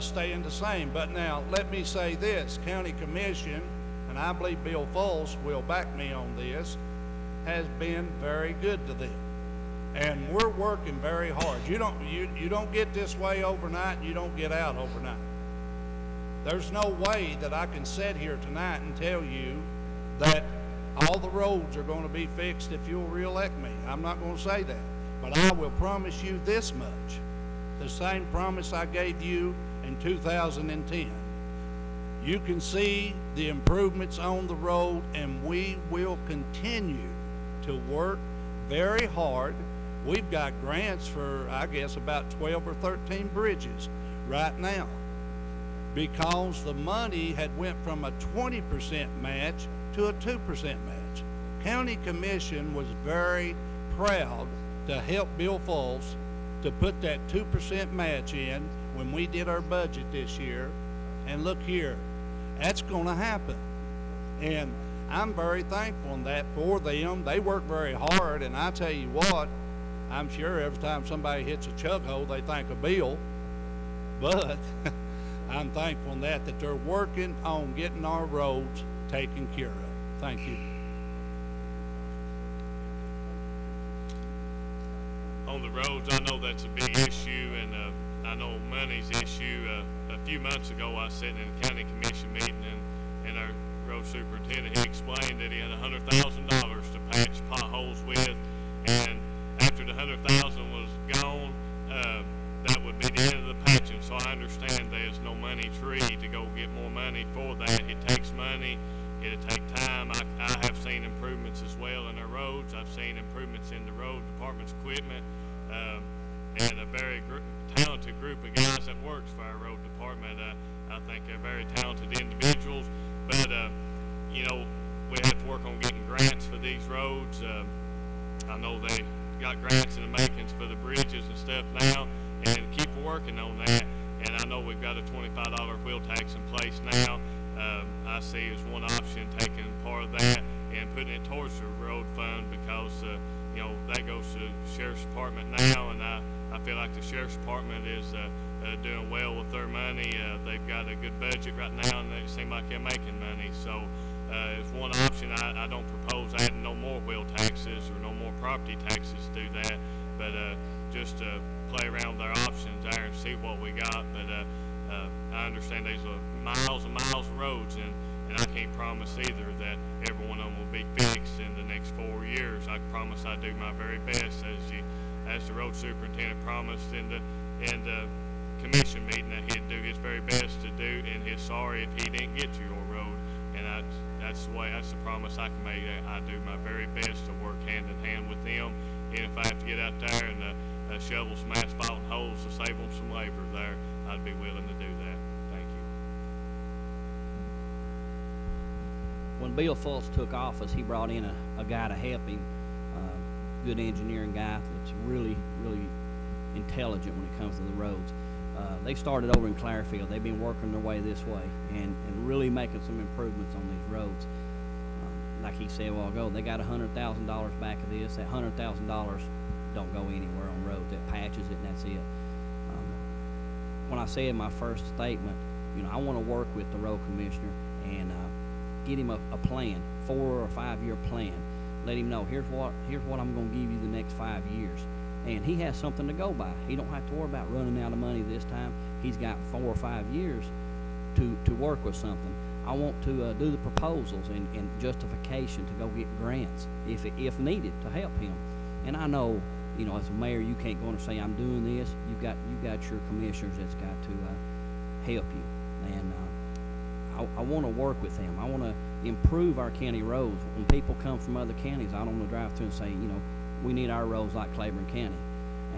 staying the same. But now, let me say this, County Commission, and I believe Bill Fultz will back me on this, has been very good to them. And we're working very hard. You don't get this way overnight, and you don't get out overnight. There's no way that I can sit here tonight and tell you that all the roads are going to be fixed if you'll reelect me. I'm not going to say that. But I will promise you this much, the same promise I gave you in 2010. You can see the improvements on the road, and we will continue to work very hard. We've got grants for, I guess, about 12 or 13 bridges right now because the money had went from a 20% match to a 2% match. County Commission was very proud to help Bill Fultz to put that 2% match in when we did our budget this year. And look here, that's gonna happen. And I'm very thankful in that for them. They work very hard, and I tell you what, I'm sure every time somebody hits a chug hole, they think of Bill. But I'm thankful in that they're working on getting our roads taken care of. Thank you. On the roads, I know that's a big issue, and I know money's issue. A few months ago, I was sitting in a county commission meeting, and our road superintendent, he explained that he had $100,000 to patch potholes with, and after the $100,000 was gone, that would be the end of the patching. So I understand there's no money tree to go get more money for that. It takes money, it'll take time. I have seen improvements as well in our roads. I've seen improvements in the road department's equipment, and a very talented group of guys that works for our road department. I think they're very talented individuals. But, you know, we have to work on getting grants for these roads. I know they got grants in the makings for the bridges and stuff now, and keep working on that. And I know we've got a $25 wheel tax in place now. I see as one option taking part of that and putting it towards the road fund, because you know, that goes to the sheriff's department now, and I feel like the sheriff's department is doing well with their money. They've got a good budget right now, and they seem like they're making money. So as one option, I don't propose adding no more wheel taxes or no more property taxes to do that, but just play around with our options there and see what we got. But I understand these are miles and miles of roads, and I can't promise either that every one of them will be fixed in the next 4 years. I promise I do my very best, as the road superintendent promised in the commission meeting, that he'd do his very best to do, and he's sorry if he didn't get to your road. And that's the promise I can make. I do my very best to work hand in hand with them, and if I have to get out there and shovel some asphalt and holes to save them some labor there, I'd be willing to do that. Thank you. When Bill Fultz took office, he brought in a guy to help him, a good engineering guy that's really, really intelligent when it comes to the roads. They started over in Clairfield. They've been working their way this way and really making some improvements on these roads. Like he said a while ago, they got $100,000 back of this. That $100,000 don't go anywhere on roads. It patches it, and that's it. When I said in my first statement, you know, I want to work with the road commissioner and get him a plan, 4 or 5 year plan. Let him know here's what I'm going to give you the next 5 years, and he has something to go by. He don't have to worry about running out of money this time. He's got 4 or 5 years to work with something. I want to do the proposals and justification to go get grants if needed to help him. And I know, you know, as a mayor, you can't go in and say, I'm doing this. You've got your commissioners that's got to help you. And I want to work with them. I want to improve our county roads. When people come from other counties, I don't want to drive through and say, you know, we need our roads like Claiborne County.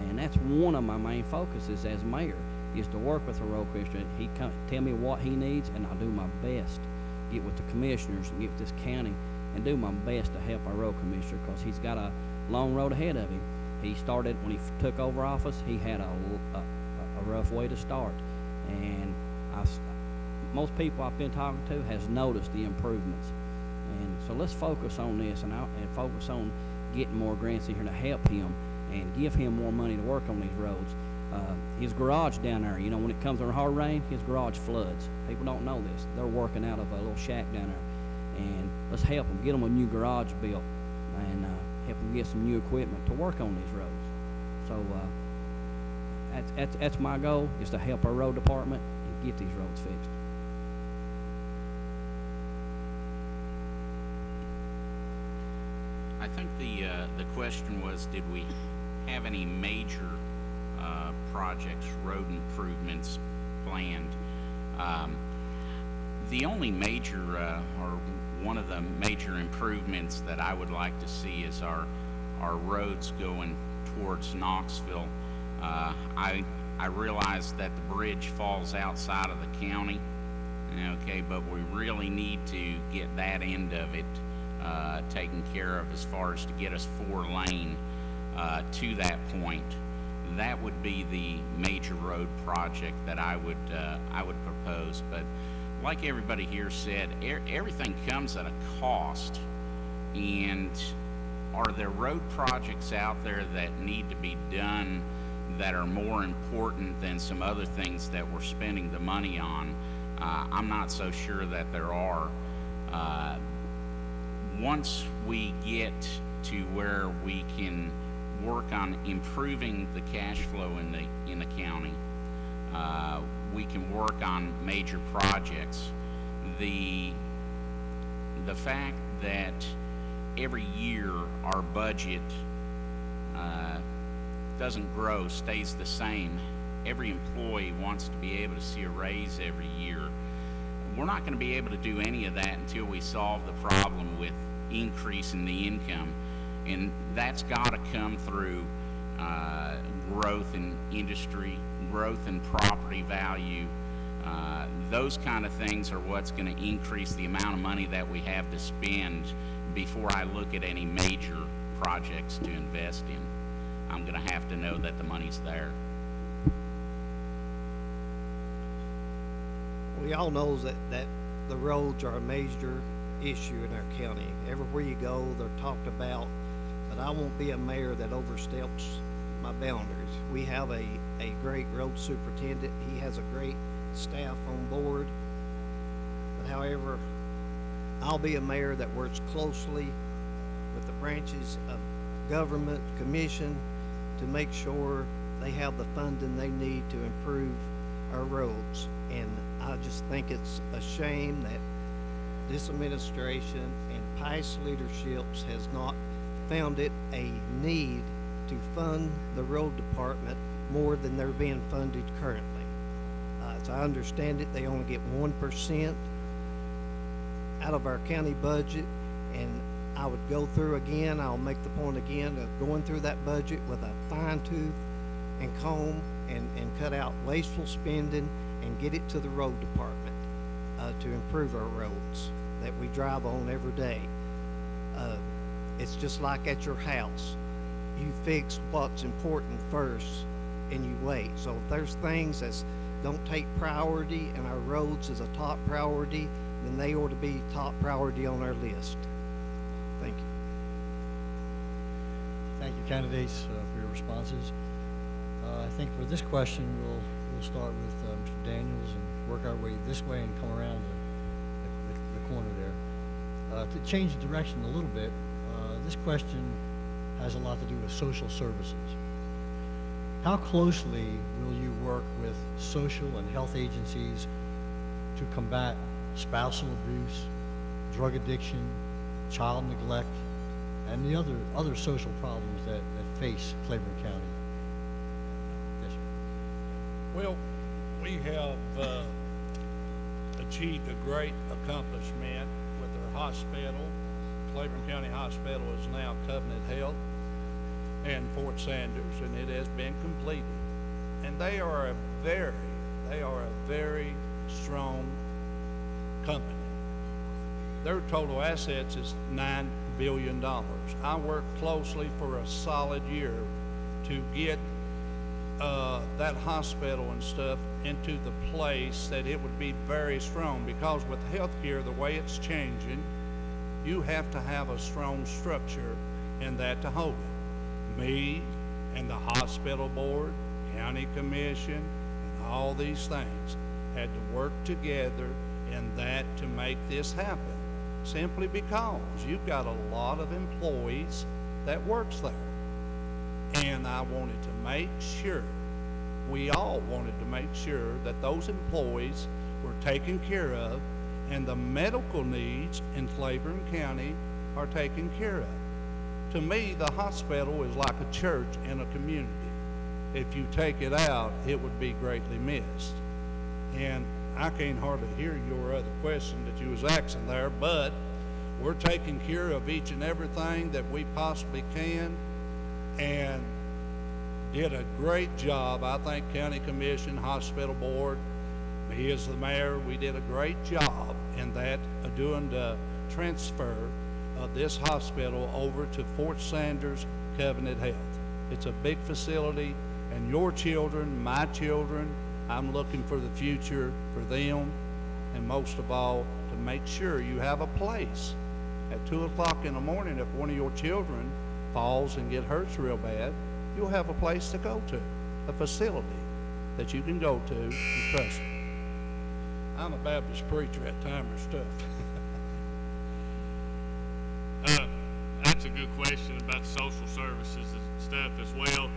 And that's one of my main focuses as mayor, is to work with a road commissioner. He come tell me what he needs, and I'll do my best. Get with the commissioners and get with this county and do my best to help our road commissioner, because he's got a long road ahead of him. He started when he took over office. He had a rough way to start, and most people I've been talking to has noticed the improvements. And so let's focus on this and focus on getting more grants in here to help him and give him more money to work on these roads. His garage down there, you know, when it comes to hard rain, his garage floods. People don't know this. They're working out of a little shack down there, and let's help them get them a new garage built and help them get some new equipment to work on these roads. So that's my goal, is to help our road department and get these roads fixed. I think the question was, did we have any major projects, road improvements planned? The only major or one of the major improvements that I would like to see is our roads going towards Knoxville. I realize that the bridge falls outside of the county, okay, but we really need to get that end of it taken care of, as far as to get us 4-lane to that point. That would be the major road project that I would propose. But like everybody here said, everything comes at a cost, and are there road projects out there that need to be done that are more important than some other things that we're spending the money on? I'm not so sure that there are. Once we get to where we can work on improving the cash flow in the county, we can work on major projects. The fact that every year our budget doesn't grow, stays the same. Every employee wants to be able to see a raise every year. We're not going to be able to do any of that until we solve the problem with increasing the income, and that's got to come through growth in industry, growth in property value, Those kind of things are what's going to increase the amount of money that we have to spend before I look at any major projects to invest in. I'm going to have to know that the money's there. We all know that the roads are a major issue in our county. Everywhere you go, they're talked about, but I won't be a mayor that oversteps my boundaries. We have a great road superintendent. He has a great staff on board. But however, I'll be a mayor that works closely with the branches of government, commission, to make sure they have the funding they need to improve our roads. And I just think it's a shame that this administration and past leaderships has not found it a need to fund the road department more than they're being funded currently. As I understand it, they only get 1% out of our county budget, and I would go through again, I'll make the point again of going through that budget with a fine tooth and comb and cut out wasteful spending and get it to the road department to improve our roads that we drive on every day. It's just like at your house. You fix what's important first and you wait. So if there's things that don't take priority and our roads is a top priority, then they ought to be top priority on our list. Thank you. Thank you, candidates, for your responses. I think for this question, we'll start with Mr. Daniels and work our way this way and come around the corner there. To change the direction a little bit, this question has a lot to do with social services. How closely will you work with social and health agencies to combat spousal abuse, drug addiction, child neglect, and the other social problems that face Claiborne County? Yes, sir. Well, we have achieved a great accomplishment with our hospital. Claiborne County Hospital is now Covenant Health and Fort Sanders, and it has been completed. And they are a very strong company. Their total assets is $9 billion. I worked closely for a solid year to get that hospital and stuff into the place that it would be very strong, because with healthcare, the way it's changing, you have to have a strong structure in that to hold it. Me and the hospital board, county commission, and all these things had to work together in that to make this happen. Simply because you've got a lot of employees that works there. And I wanted to make sure, we all wanted to make sure that those employees were taken care of and the medical needs in Claiborne County are taken care of. To me, the hospital is like a church in a community. If you take it out, it would be greatly missed. And I can't hardly hear your other question that you was asking there, but we're taking care of each and everything that we possibly can, and did a great job. I think county commission, hospital board, he is the mayor, we did a great job in that doing the transfer of this hospital over to Fort Sanders Covenant Health. It's a big facility, and your children, my children, I'm looking for the future for them, and most of all, to make sure you have a place. At 2 o'clock in the morning, if one of your children falls and get hurts real bad, you'll have a place to go to, a facility that you can go to and trust. I'm a Baptist preacher at time or stuff. That's a good question about social services and stuff as well.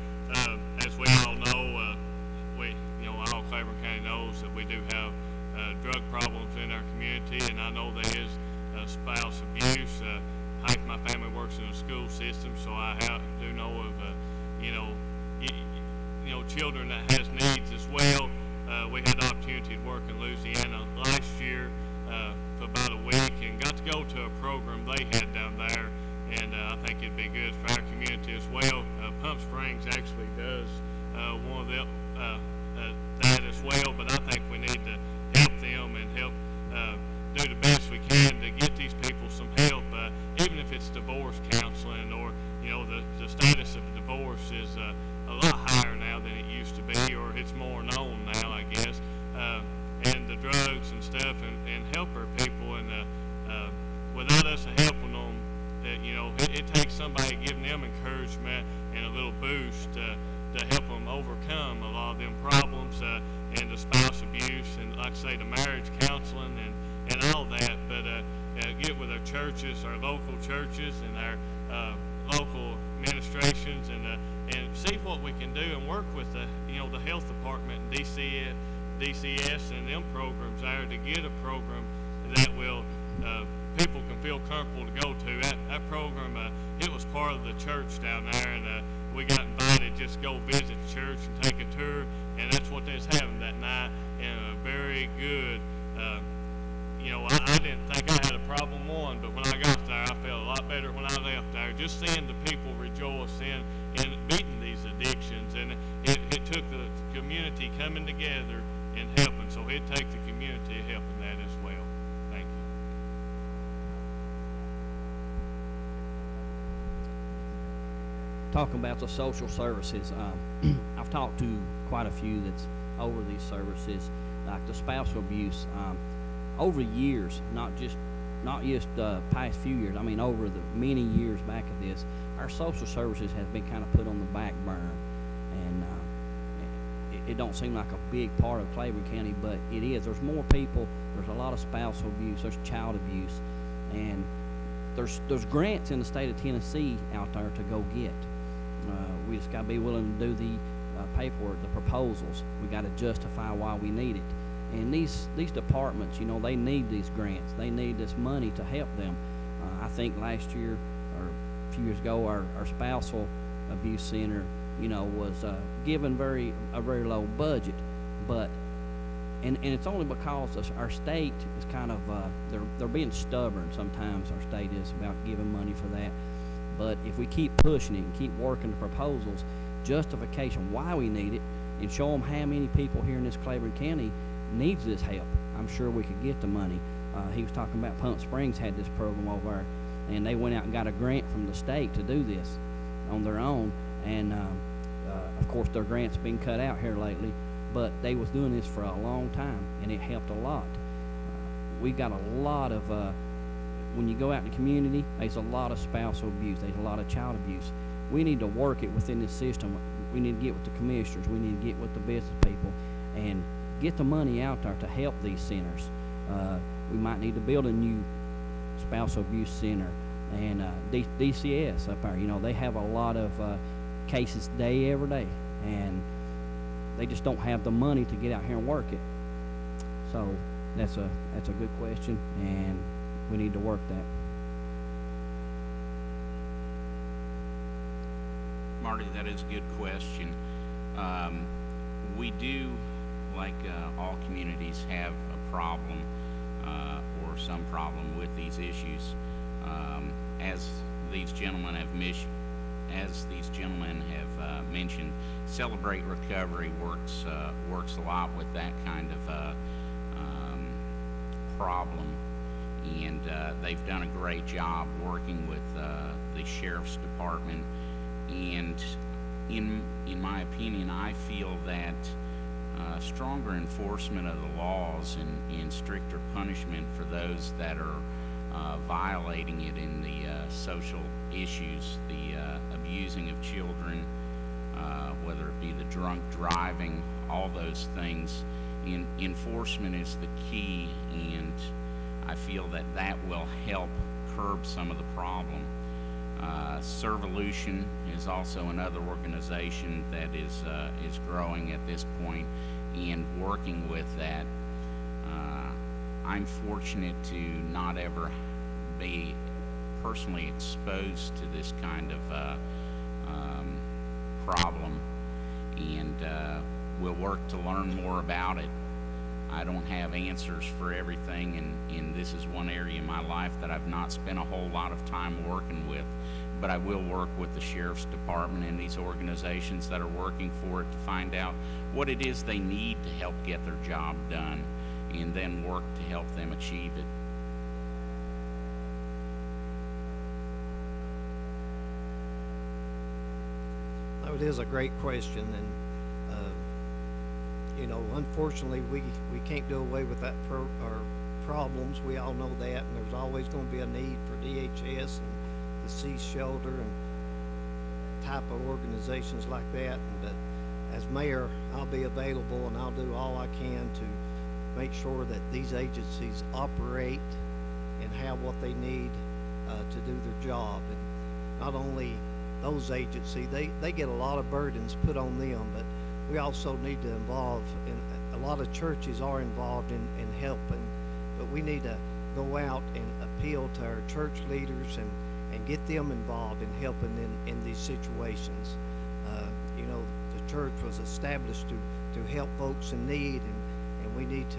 As we all know, all Claiborne County knows that we do have drug problems in our community, and I know there is spouse abuse. Half my family works in the school system, so I do know of children that has needs as well. We had the opportunity to work in Louisiana last year for about a week, and got to go to a program they had down there, and I think it'd be good for our community as well. Pump Springs actually does one of the that as well, but I think we need to and the spouse abuse, and like I say, the marriage counseling and all that. But get with our churches, our local churches, and our local administrations, and see what we can do, and work with the the health department and DCS and them programs there to get a program that will people can feel comfortable to go to. That program, it was part of the church down there, and we got invited to just go visit the church and take a tour, and that's what they was having that night. And a very good, I didn't think I had a problem one, but when I got there, I felt a lot better when I left there. Just seeing the people rejoice in beating these addictions, and it took the community coming together and helping. So it takes the community helping that as well. Thank you. Talking about the social services, I've talked to quite a few that's over these services, like the spousal abuse. Over years, not just past few years, I mean over the many years back of this, our social services has been kind of put on the back burner, and it don't seem like a big part of Claiborne County, but it is. There's more people, there's a lot of spousal abuse, there's child abuse, and there's grants in the state of Tennessee out there to go get. We just gotta be willing to do the paperwork, the proposals. We gotta justify why we need it. And these departments, they need these grants. They need this money to help them. I think last year or a few years ago, our spousal abuse center, was given a very low budget, but and it's only because our state is kind of they're being stubborn sometimes. Our state is about giving money for that, but if we keep pushing it and keep working the proposals, justification why we need it, and show them how many people here in this Claiborne County needs this help, I'm sure we could get the money. He was talking about Pump Springs had this program over there, and they went out and got a grant from the state to do this on their own, and of course their grants been cut out here lately, but they was doing this for a long time, and it helped a lot. We got a lot of when you go out in the community, there's a lot of spousal abuse, there's a lot of child abuse. We need to work it within the system. We need to get with the commissioners, we need to get with the business people, and get the money out there to help these centers. We might need to build a new spousal abuse center, and DCS up there, they have a lot of cases every day, and they just don't have the money to get out here and work it. So that's a good question, and we need to work that. Marty, that is a good question. We do, like all communities, have a problem or some problem with these issues. As these gentlemen have mentioned, Celebrate Recovery works a lot with that kind of problem, and they've done a great job working with the sheriff's department. And in my opinion, I feel that stronger enforcement of the laws and stricter punishment for those that are violating it in the social issues, the abusing of children, whether it be the drunk driving, all those things. Enforcement is the key, and I feel that that will help curb some of the problem. Servolution is also another organization that is growing at this point, and working with that. I'm fortunate to not ever be personally exposed to this kind of problem, and we'll work to learn more about it. I don't have answers for everything, and this is one area in my life that I've not spent a whole lot of time working with, but I will work with the sheriff's department and these organizations that are working for it to find out what it is they need to help get their job done, and then work to help them achieve it. Well, it is a great question, and unfortunately, we can't do away with that our problems. We all know that, and there's always going to be a need for DHS and the Sea Shelter and type of organizations like that. But as mayor, I'll be available and I'll do all I can to make sure that these agencies operate and have what they need to do their job. And not only those agencies, they get a lot of burdens put on them, but we also need to involve, and a lot of churches are involved in helping, but we need to go out and appeal to our church leaders and get them involved in helping in these situations. You know, the church was established to help folks in need, and we need to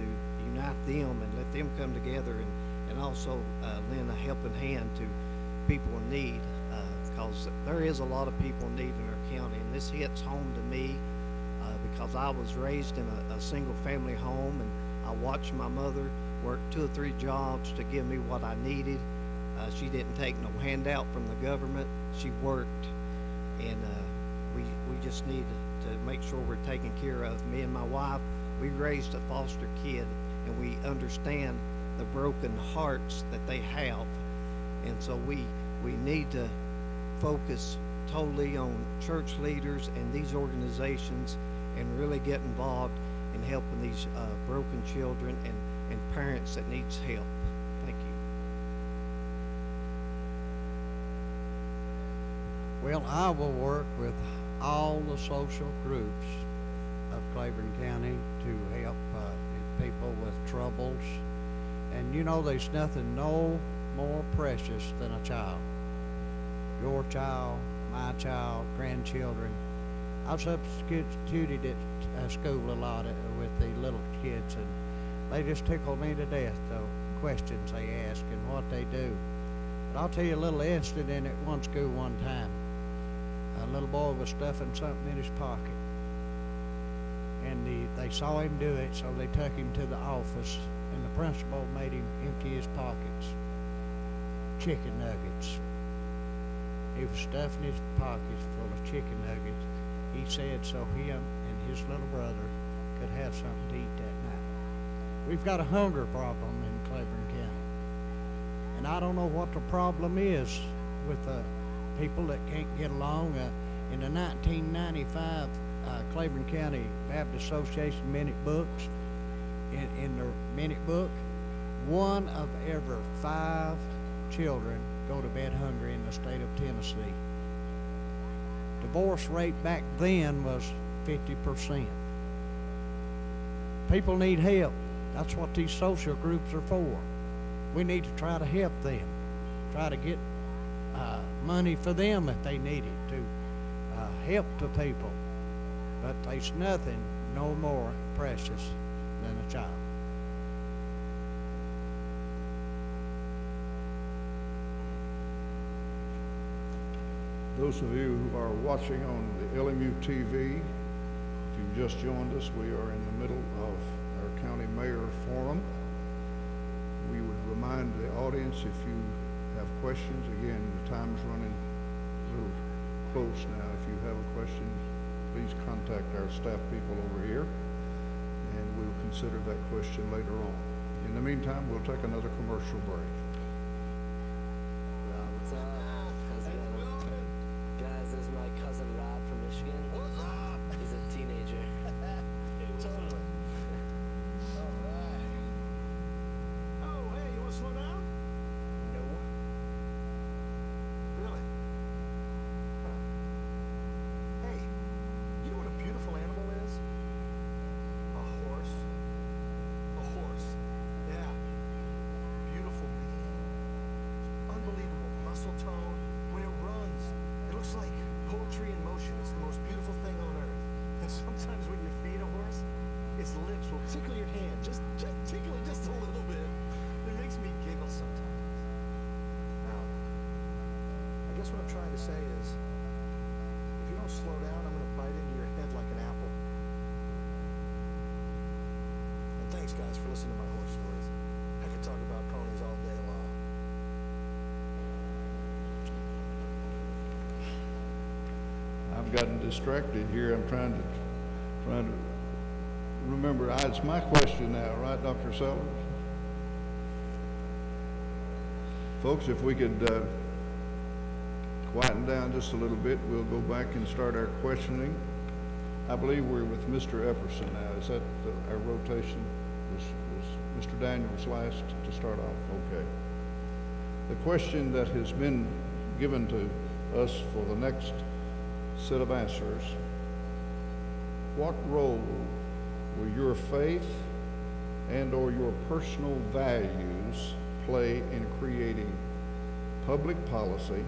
unite them and let them come together and also lend a helping hand to people in need, because there is a lot of people in need in our county, and this hits home to me because I was raised in a single-family home, and I watched my mother work 2 or 3 jobs to give me what I needed. She didn't take no handout from the government. She worked, and we just need to make sure we're taken care of. Me and my wife, we raised a foster kid, and we understand the broken hearts that they have, and so we need to focus totally on church leaders and these organizations and really get involved in helping these broken children and parents that needs help. Thank you. Well, I will work with all the social groups of Claiborne County to help people with troubles. And you know, there's nothing no more precious than a child. Your child, my child, grandchildren. I've substituted at school a lot with the little kids, and they just tickle me to death, the questions they ask and what they do. But I'll tell you a little incident at one school one time. A little boy was stuffing something in his pocket, and they saw him do it, so they took him to the office, and the principal made him empty his pockets. Chicken nuggets. He was stuffing his pockets full of chicken nuggets, he said, so him and his little brother could have something to eat that night. We've got a hunger problem in Claiborne County, and I don't know what the problem is with the people that can't get along. In the 1995 Claiborne County Baptist Association minute books, in their minute book, 1 of every 5 children go to bed hungry in the state of Tennessee. Divorce rate back then was 50%. People need help. That's what these social groups are for. We need to try to help them, try to get money for them if they need it, to help the people. But there's nothing no more precious than a child. Those of you who are watching on the LMU-TV, if you've just joined us, we are in the middle of our county mayor forum. We would remind the audience, if you have questions, again, the time's running a little close now. If you have a question, please contact our staff people over here, and we'll consider that question later on. In the meantime, we'll take another commercial break. Gotten distracted here. I'm trying to remember. It's my question now, right, Dr. Sellers? Folks, if we could quieten down just a little bit, we'll go back and start our questioning. I believe we're with Mr. Epperson now. Is that our rotation? Was Mr. Daniels last to start off? Okay. The question that has been given to us for the next set of answers: what role will your faith and or your personal values play in creating public policy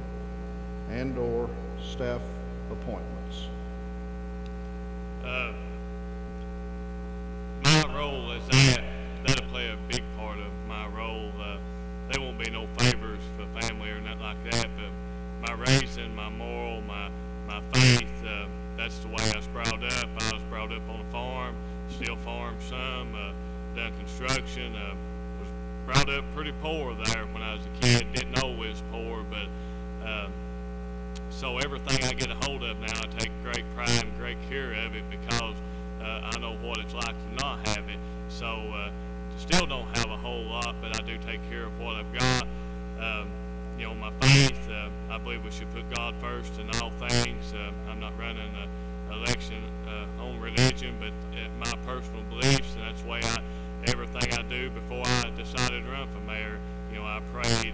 and or staff appointments? My role is that that'll play a big part of my role. There won't be no favors for family or nothing like that, but my raising, my moral, my faith, that's the way I was brought up. I was brought up on a farm, still farm some, done construction, was brought up pretty poor there when I was a kid, didn't know it was poor, but so everything I get a hold of now, I take great pride and great care of it, because I know what it's like to not have it. So still don't have a whole lot, but I do take care of what I've got. You know, my faith, I believe we should put God first in all things. I'm not running an election on religion, but my personal beliefs, and that's the way everything I do before I decided to run for mayor, you know, I prayed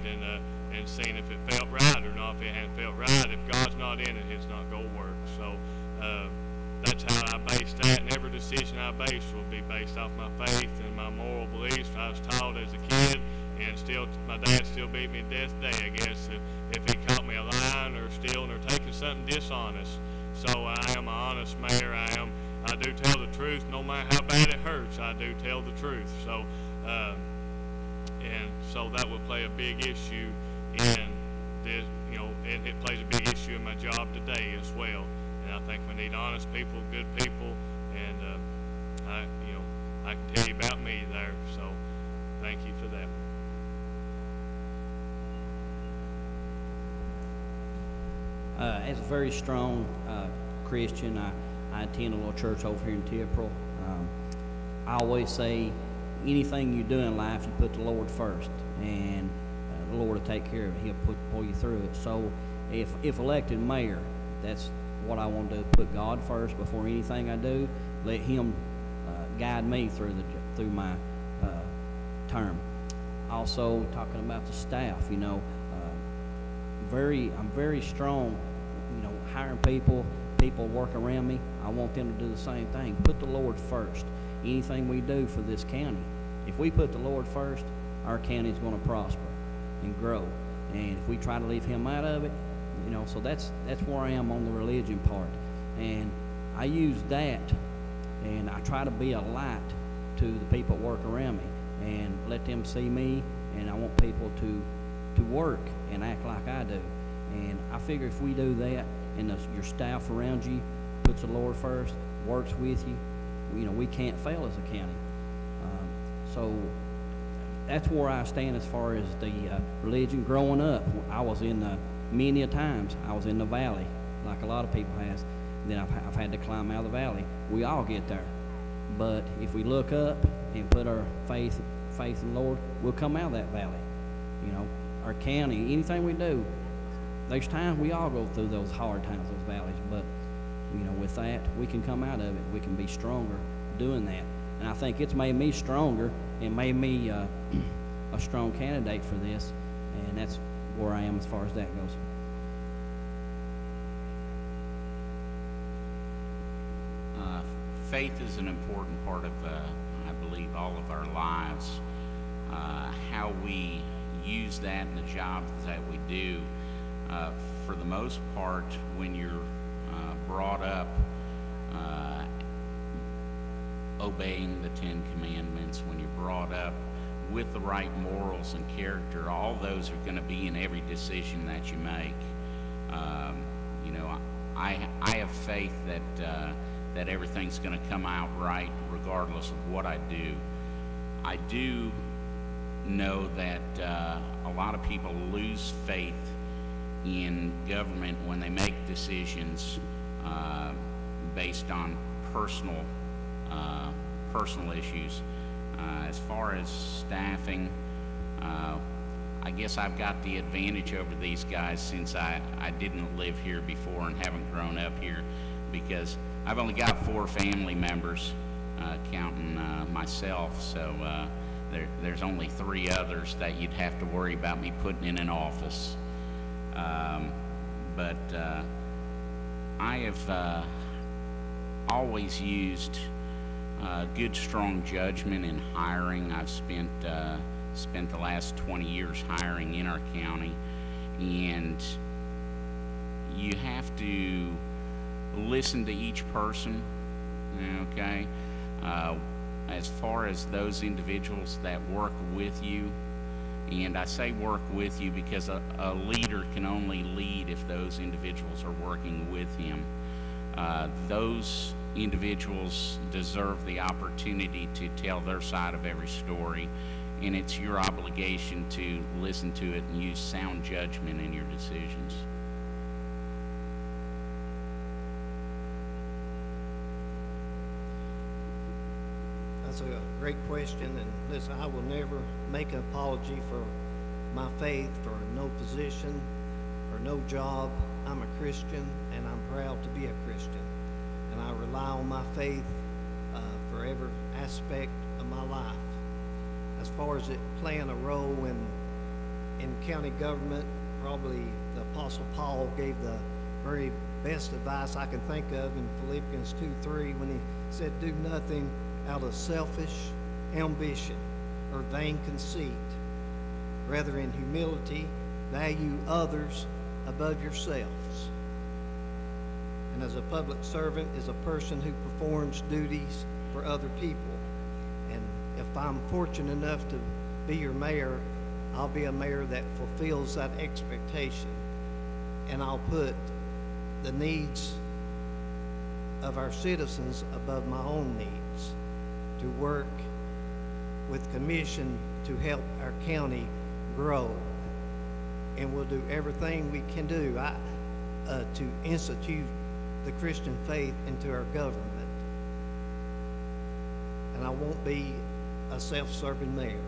and seen if it felt right or not. If it hadn't felt right, if God's not in it, it's not going to work. So that's how I base that, and every decision I base will be based off my faith and my moral beliefs. I was taught as a kid, and still, my dad still beat me to death day, I guess, if he caught me lying or stealing or taking something dishonest. So I am an honest mayor. I do tell the truth, no matter how bad it hurts. I do tell the truth. So, and so that would play a big issue in this, you know, and it plays a big issue in my job today as well. And I think we need honest people, good people, and I can tell you about me there. So thank you for that. As a very strong Christian, I attend a little church over here in Tipperell. I always say, anything you do in life, you put the Lord first, and the Lord will take care of it. He'll pull you through it. So if elected mayor, that's what I want to do, put God first before anything I do. Let Him guide me through my term. Also, talking about the staff, you know, I'm very strong, you know, hiring people work around me. I want them to do the same thing. Put the Lord first. Anything we do for this county, if we put the Lord first, our county is going to prosper and grow. And if we try to leave Him out of it, you know, so that's where I am on the religion part. And I use that, and I try to be a light to the people that work around me and let them see me, and I want people to work and act like I do. And I figure if we do that, and your staff around you puts the Lord first, works with you, you know, we can't fail as a county. So that's where I stand as far as the religion. Growing up, I was in the, many a times, I was in the valley, like a lot of people has. Then I've had to climb out of the valley. We all get there. But if we look up and put our faith in the Lord, we'll come out of that valley. You know, our county, anything we do, there's times we all go through those hard times, those valleys, but, you know, with that, we can come out of it. We can be stronger doing that. And I think it's made me stronger and made me a strong candidate for this, and that's where I am as far as that goes. Faith is an important part of, I believe, all of our lives. How we use that in the jobs that we do, for the most part, when you're brought up obeying the Ten Commandments, when you're brought up with the right morals and character, all those are going to be in every decision that you make. You know, I have faith that that everything's going to come out right regardless of what I do. I do know that a lot of people lose faith in government when they make decisions based on personal issues. As far as staffing, I guess I've got the advantage over these guys since I didn't live here before and haven't grown up here. because I've only got 4 family members, counting myself, so there's only 3 others that you'd have to worry about me putting in an office. But I have always used good, strong judgment in hiring. I've spent the last 20 years hiring in our county, and you have to listen to each person, okay? As far as those individuals that work with you, and I say work with you because a leader can only lead if those individuals are working with him. Those individuals deserve the opportunity to tell their side of every story, and it's your obligation to listen to it and use sound judgment in your decisions. That's a great question, and listen, I will never make an apology for my faith, for no position, or no job. I'm a Christian, and I'm proud to be a Christian, and I rely on my faith for every aspect of my life. As far as it playing a role in county government, probably the Apostle Paul gave the very best advice I can think of in Philippians 2:3 when he said, "Do nothing out of selfish ambition or vain conceit. Rather, in humility, value others above yourselves." And as a public servant is a person who performs duties for other people. And if I'm fortunate enough to be your mayor, I'll be a mayor that fulfills that expectation. And I'll put the needs of our citizens above my own needs, to work with commission to help our county grow. And we'll do everything we can do to institute the Christian faith into our government. And I won't be a self-serving mayor.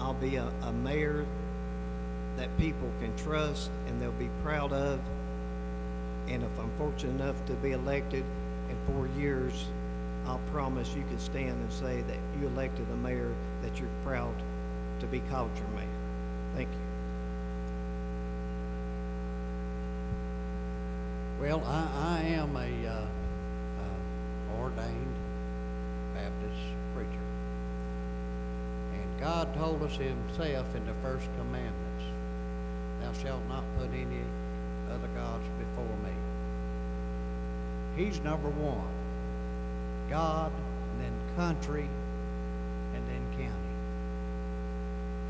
I'll be a mayor that people can trust and they'll be proud of. And if I'm fortunate enough to be elected in 4 years, I'll promise you can stand and say that you elected a mayor that you're proud to be called your mayor. Thank you. Well, I am a ordained Baptist preacher. And God told us himself in the first commandments, "Thou shalt not put any other gods before me." He's number one. God, and then country, and then county.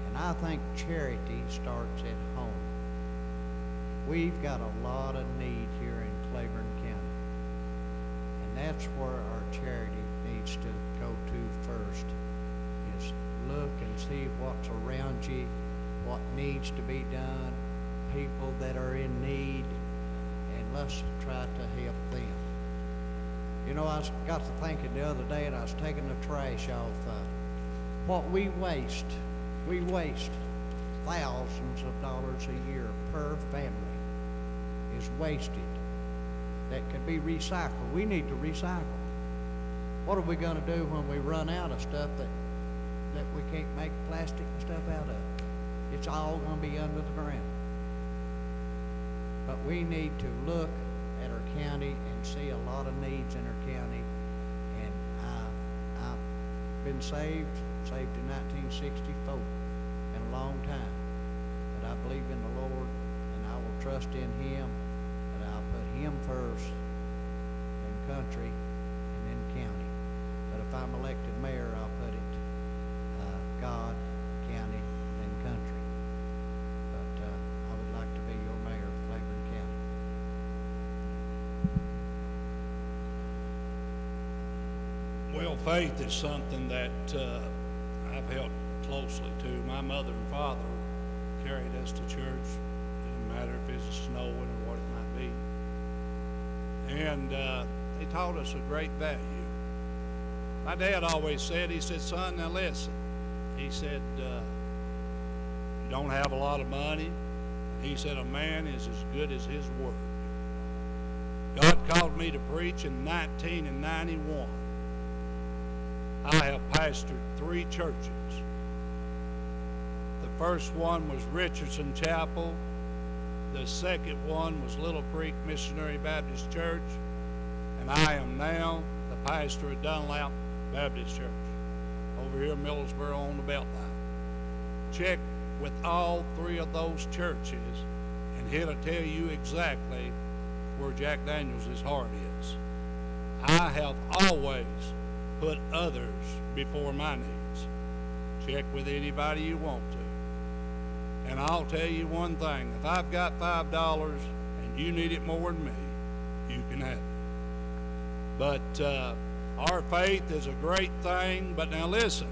And I think charity starts at home. We've got a lot of need here in Claiborne County. And that's where our charity needs to go to first, is look and see what's around you, what needs to be done, people that are in need, and let's try to help them. You know, I got to thinking the other day, and I was taking the trash off. What we waste thousands of dollars a year per family is wasted. That could be recycled. We need to recycle. What are we going to do when we run out of stuff that we can't make plastic and stuff out of? It's all going to be under the ground. But we need to look at our county and see a lot of needs in our county. And I've been saved in 1964, in a long time. But I believe in the Lord, and I will trust in him, and I'll put him first, in country, and in county. But if I'm elected mayor, I'll put it God, county, and country. But I would like to be your mayor of Claiborne County. Well, faith is something that I've held closely to. My mother and father carried us to church. Didn't matter if it was snowing or what it might be. And they taught us a great value. My dad always said, he said, "Son, now listen." He said, "You don't have a lot of money." He said, "A man is as good as his word." God called me to preach in 1991. I have pastored 3 churches. The first one was Richardson Chapel. The second one was Little Creek Missionary Baptist Church. And I am now the pastor of Dunlap Baptist Church over here in Middlesboro on the Beltline. Check with all 3 of those churches and he'll tell you exactly where Jack Daniels' heart is. I have always put others before my needs. Check with anybody you want to. And I'll tell you one thing, if I've got $5 and you need it more than me, you can have it. But our faith is a great thing, but now listen,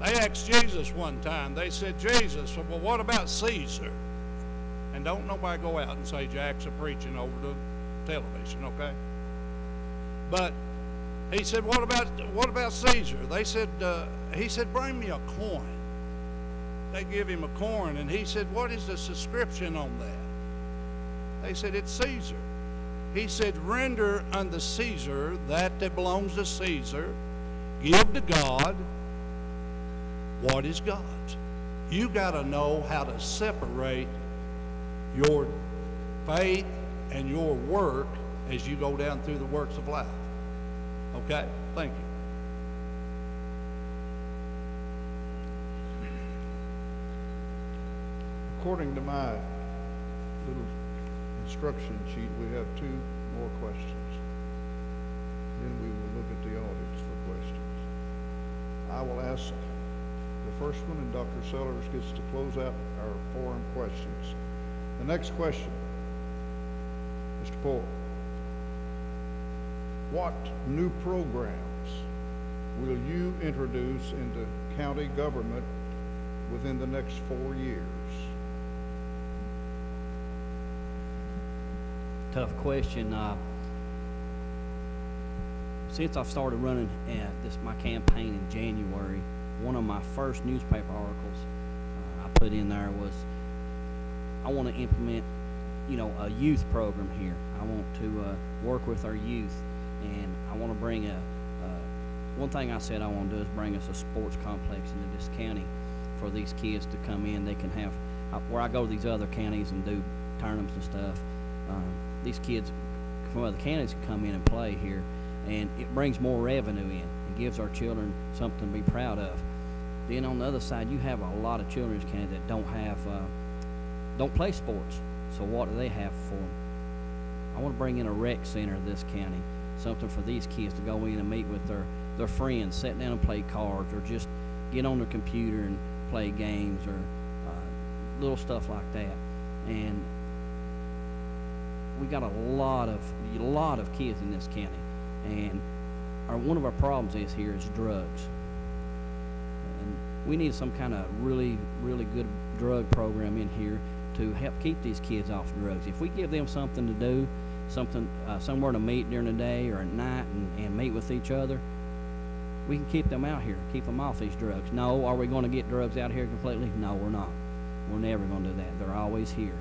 they asked Jesus one time, they said, Jesus, well, what about Caesar? And don't nobody go out and say Jack's a preaching over the television, okay? But he said, what about Caesar? They said, he said, bring me a coin. They give him a coin, and he said, what is the subscription on that? They said, it's Caesar. He said, render unto Caesar that that belongs to Caesar. Give to God what is God's. You got to know how to separate your faith and your work as you go down through the works of life. Okay? Thank you. According to my little instruction sheet, we have 2 more questions. Then we will look at the audience for questions. I will ask the first one, and Dr. Sellers gets to close out our forum questions. The next question, Mr. Poole. What new programs will you introduce into county government within the next 4 years? Tough question. Since I've started running my campaign in January, one of my first newspaper articles I put in there was, I want to implement, a youth program here. I want to work with our youth, and I want to bring one thing I said I want to do is bring us a sports complex into this county for these kids to come in. They can have, where I go to these other counties and do tournaments and stuff, these kids from other counties can come in and play here, and it brings more revenue in. It gives our children something to be proud of. Then on the other side, you have a lot of children in this county that don't play sports, so what do they have for them? I want to bring in a rec center in this county, something for these kids to go in and meet with their friends, sit down and play cards, or just get on their computer and play games, or little stuff like that. And we got a lot of kids in this county, and one of our problems here is drugs. And we need some kind of really, really good drug program in here to help keep these kids off drugs. If we give them something to do, somewhere to meet during the day or at night and meet with each other, we can keep them out here, keep them off these drugs. No, are we going to get drugs out here completely? No, we're not. We're never going to do that. They're always here.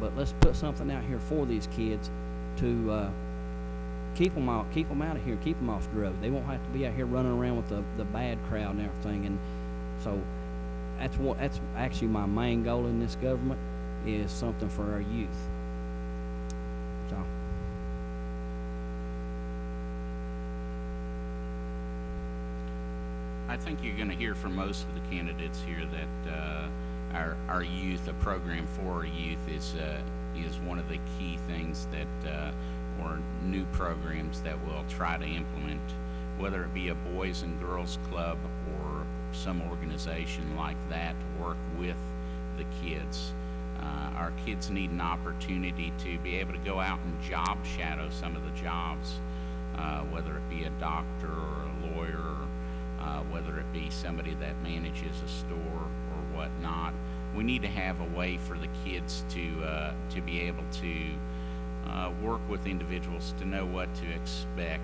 But let's put something out here for these kids to keep them out of here, keep them off drugs. They won't have to be out here running around with the bad crowd and everything. And so that's actually my main goal in this government, is something for our youth. So. I think you're going to hear from most of the candidates here that our youth, a program for our youth, is one of the key things that, or new programs that we'll try to implement, whether it be a boys and girls club or some organization like that to work with the kids. Our kids need an opportunity to be able to go out and job shadow some of the jobs, whether it be a doctor or a lawyer, whether it be somebody that manages a store or whatnot. We need to have a way for the kids to be able to work with individuals, to know what to expect.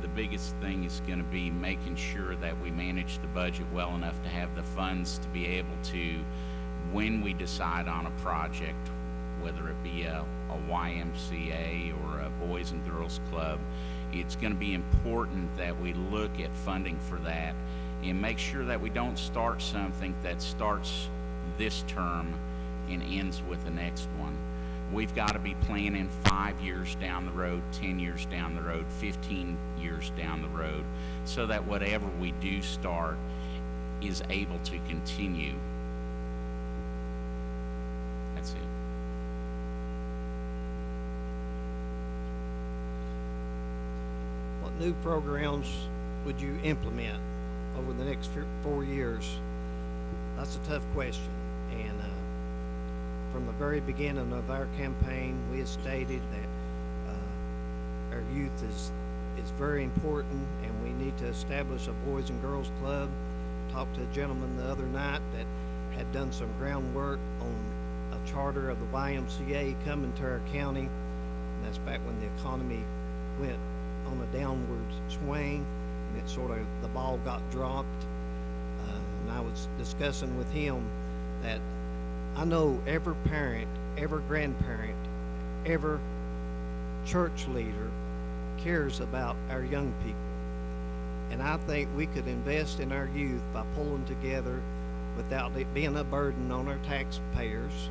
The biggest thing is going to be making sure that we manage the budget well enough to have the funds to be able to, when we decide on a project, whether it be a YMCA or a Boys and Girls Club. It's going to be important that we look at funding for that and make sure that we don't start something that starts this term and ends with the next one. We've got to be planning 5 years down the road, 10 years down the road, 15 years down the road, so that whatever we do start is able to continue. That's it. What new programs would you implement over the next 4 years? That's a tough question. And from the very beginning of our campaign, we had stated that our youth is very important, and we need to establish a Boys and Girls Club. Talked to a gentleman the other night that had done some groundwork on a charter of the YMCA coming to our county, and that's back when the economy went on a downward swing, and it sort of, the ball got dropped. And I was discussing with him that I know every parent, every grandparent, every church leader cares about our young people. And I think we could invest in our youth by pulling together without it being a burden on our taxpayers,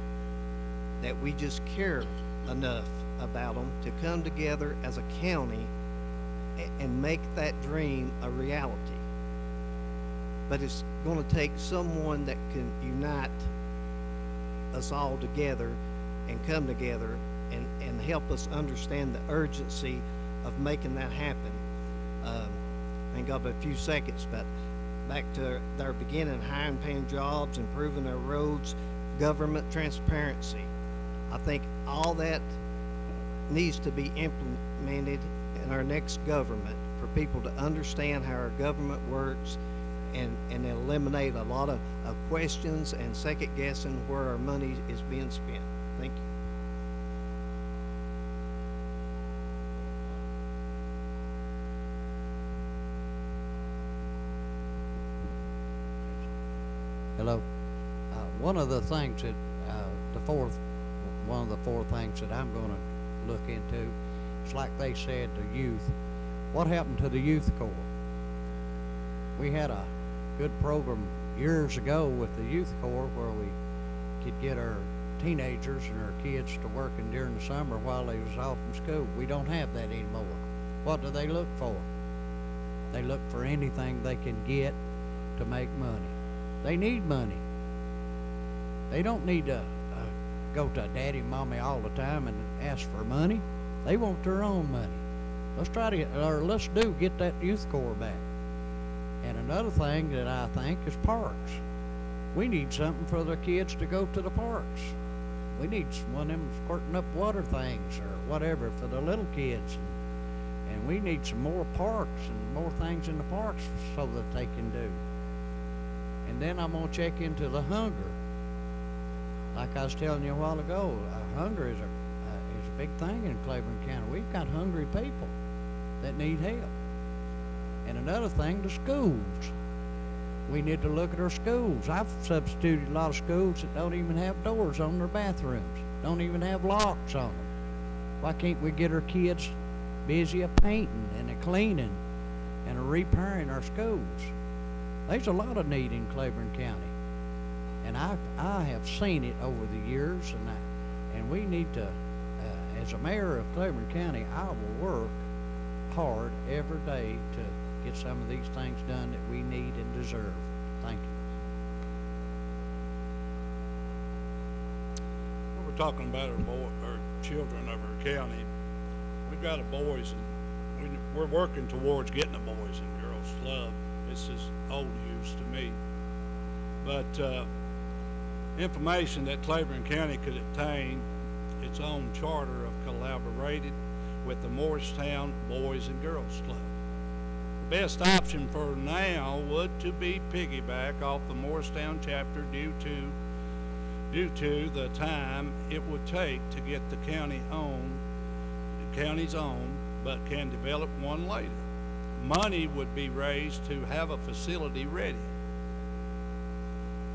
that we just care enough about them to come together as a county and make that dream a reality. But it's going to take someone that can unite us all together and come together and help us understand the urgency of making that happen. I got a few seconds, but back to their beginning, hiring paying jobs, improving our roads, government transparency. I think all that needs to be implemented in our next government for people to understand how our government works and eliminate a lot of questions and second guessing where our money is being spent. Thank you. Hello. One of the things that one of the four things that I'm going to look into, it's like they said, the youth. What happened to the youth corps? We had a good program years ago with the youth corps where we could get our teenagers and our kids to working during the summer while they was off from school. We don't have that anymore. What do they look for? They look for anything they can get to make money. They need money. They don't need to go to daddy and mommy all the time and ask for money. They want their own money. Let's try to get that youth corps back. And another thing that I think is parks. We need something for the kids to go to the parks. We need one of them squirting up water things or whatever for the little kids. And we need some more parks and more things in the parks so that they can do. And then I'm going to check into the hunger. Like I was telling you a while ago, hunger is a big thing in Claiborne County. We've got hungry people that need help. And another thing, the schools. We need to look at our schools. I've substituted a lot of schools that don't even have doors on their bathrooms, don't even have locks on them. Why can't we get our kids busy a painting and a cleaning and a repairing our schools? There's a lot of need in Claiborne County, and I have seen it over the years, and we need to, as a mayor of Claiborne County, I will work hard every day to get some of these things done that we need and deserve. Thank you. When we're talking about our children of our county, we've got a boys, and we're working towards getting a Boys and Girls Club. This is old news to me, but information that Claiborne County could obtain its own charter of collaborated with the Morristown Boys and Girls Club. The best option for now would to be piggyback off the Morristown chapter due to the time it would take to get the county's own, but can develop one later. Money would be raised to have a facility ready.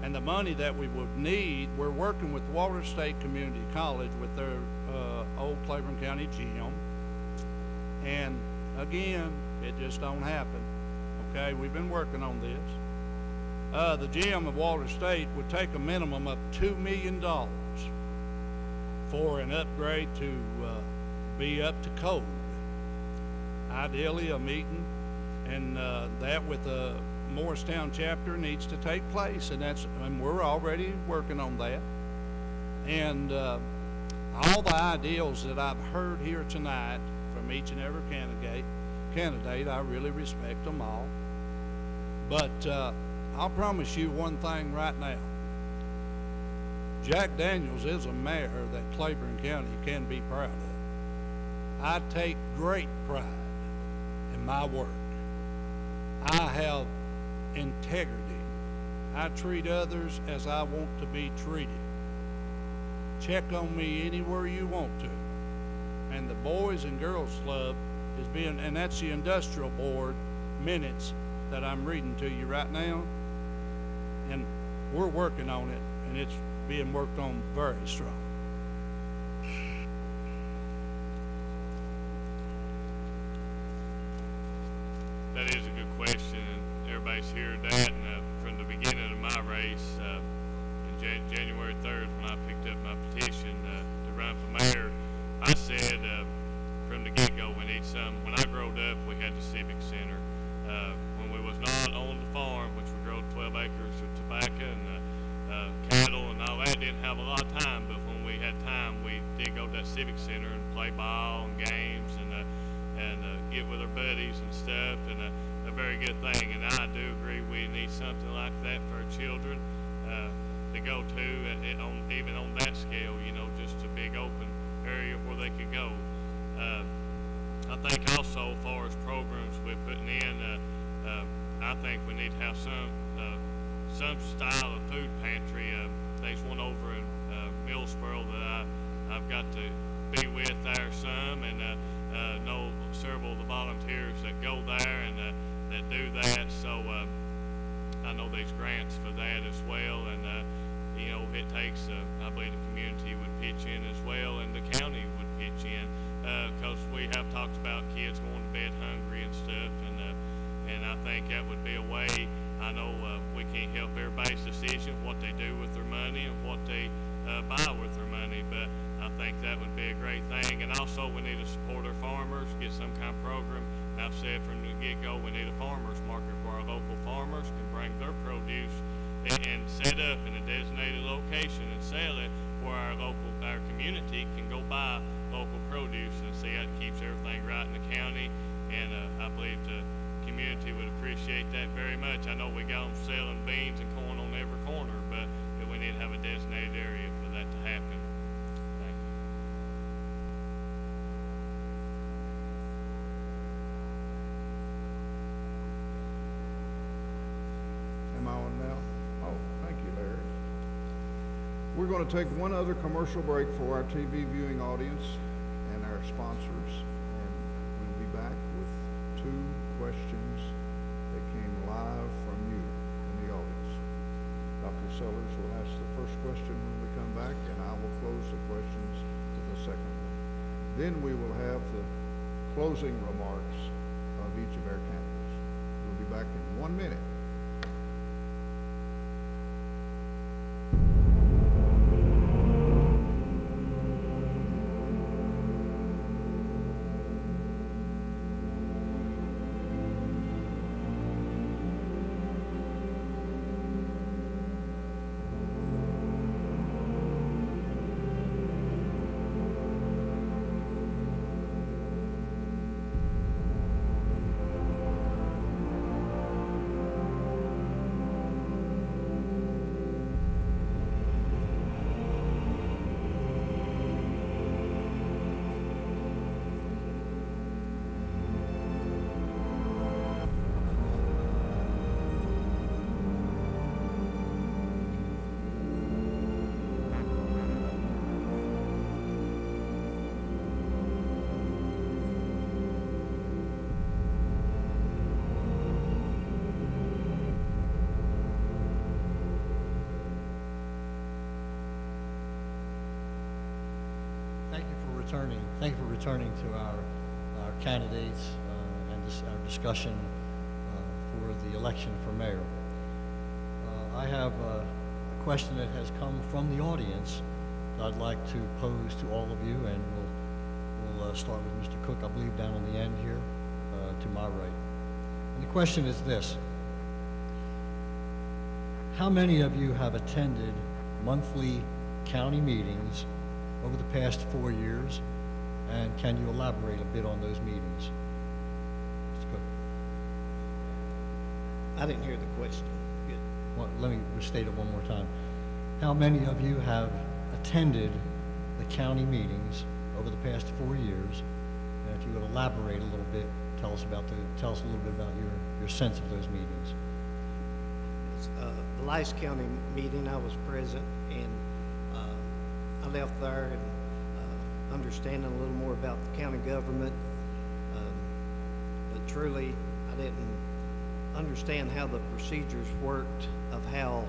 and the money that we would need, we're working with Walter State Community College with their old Claiborne County gym. And again, it just don't happen. Okay, we've been working on this. The gym of Walter State would take a minimum of $2 million for an upgrade to be up to code. Ideally, a meeting, and that with a Morristown chapter needs to take place, and that's, and we're already working on that. And all the ideals that I've heard here tonight from each and every candidate, I really respect them all. But I'll promise you one thing right now. Jack Daniels is a mayor that Claiborne County can be proud of. I take great pride in my work. I have integrity. I treat others as I want to be treated. Check on me anywhere you want to. And the Boys and Girls Club is being, and that's the industrial board minutes that I'm reading to you right now. And we're working on it, and it's being worked on very strong. That is a good question, and everybody's heard that. And from the beginning of my race, in January 3rd, when I picked up my petition to run for mayor, I said from the get-go, we need some. When I growed up, we had the civic center. When we was not on the farm, which we grow 12 acres of tobacco and cattle and all that, didn't have a lot of time, but when we had time, we did go to that civic center and play ball and games and get with our buddies and stuff, and a very good thing. And I do agree we need something like that for our children to go to, even on that scale, you know, just a big open area where they could go. I think also, as far as programs we're putting in, I think we need to have some style of food pantry. There's one over in Middlesboro that I've got to be with there some, and know several of the volunteers that go there and that do that. So I know there's grants for that as well, and you know, it takes, I believe the community would pitch in as well, and the county would pitch in, because we have talked about kids going to bed hungry and stuff, and I think that would be a way. I know we can't help everybody's decision, what they do with their money and what they buy with their money, but I think that would be a great thing. And also, we need to support our farmers, get some kind of program. And I've said from the get-go, we need a farmers market where our local farmers can bring their produce and set up in a designated location and sell it, where our community can go buy local produce. And see, that keeps everything right in the county, and I believe the community would appreciate that very much. I know we got them selling beans and corn on every corner, but we need to have a designated area for that to happen. Thank you. Am I on now? Oh, thank you, Larry. We're going to take one other commercial break for our TV viewing audience and our sponsors, and we'll be back with two questions that came live from you in the audience. Dr. Sellers will ask the first question when we come back, and I will close the questions with the second one. Then we will have the closing remarks of each of our candidates. We'll be back in 1 minute. returning. Thank you for returning to our candidates and our discussion for the election for mayor. I have a question that has come from the audience that I'd like to pose to all of you, and we'll start with Mr. Cook, I believe, down on the end here to my right. And the question is this. How many of you have attended monthly county meetings over the past 4 years, and can you elaborate a bit on those meetings? Mr. Cook. I didn't hear the question. Good. Well, let me restate it one more time. How many of you have attended the county meetings over the past 4 years, and if you would elaborate a little bit, tell us a little bit about your sense of those meetings. The last county meeting I was present, and I left there and understanding a little more about the county government, but truly I didn't understand how the procedures worked of how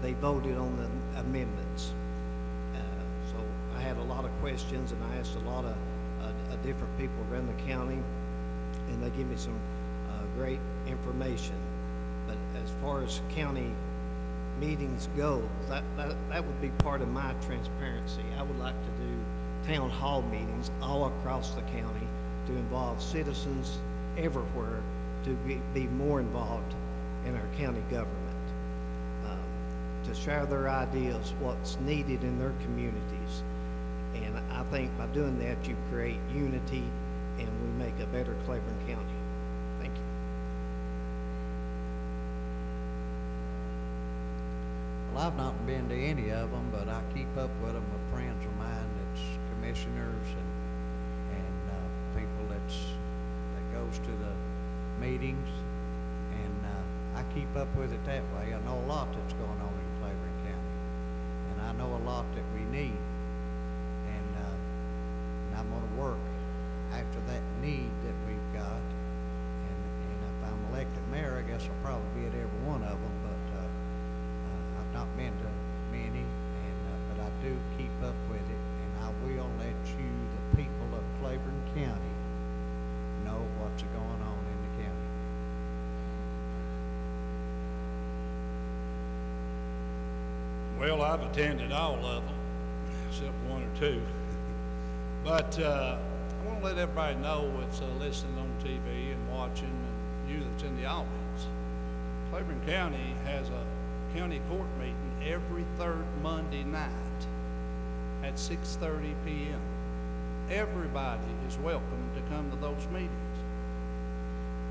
they voted on the amendments. So I had a lot of questions, and I asked a lot of different people around the county, and they gave me some great information. But as far as county meetings go, that would be part of my transparency. I would like to do town hall meetings all across the county to involve citizens everywhere to be more involved in our county government, to share their ideas, what's needed in their communities. And I think by doing that, you create unity and we make a better Claiborne County. Thank you. Well, I've not been to any of them, but I keep up with them with friends of mine that's commissioners and people that goes to the meetings. And I keep up with it that way. I know a lot that's going on in Claiborne County, and I know a lot that we need. I'm going to work after that need that we've got, and if I'm elected mayor, I guess I'll probably be at every one of them, but I've not been to many, and but I do keep up with it, and I will let you, the people of Claiborne County, know what's going on in the county. Well, I've attended all of them, except one or two. But I want to let everybody know that's listening on TV and watching, and you that's in the audience, Claiborne County has a county court meeting every third Monday night at 6:30 p.m. Everybody is welcome to come to those meetings.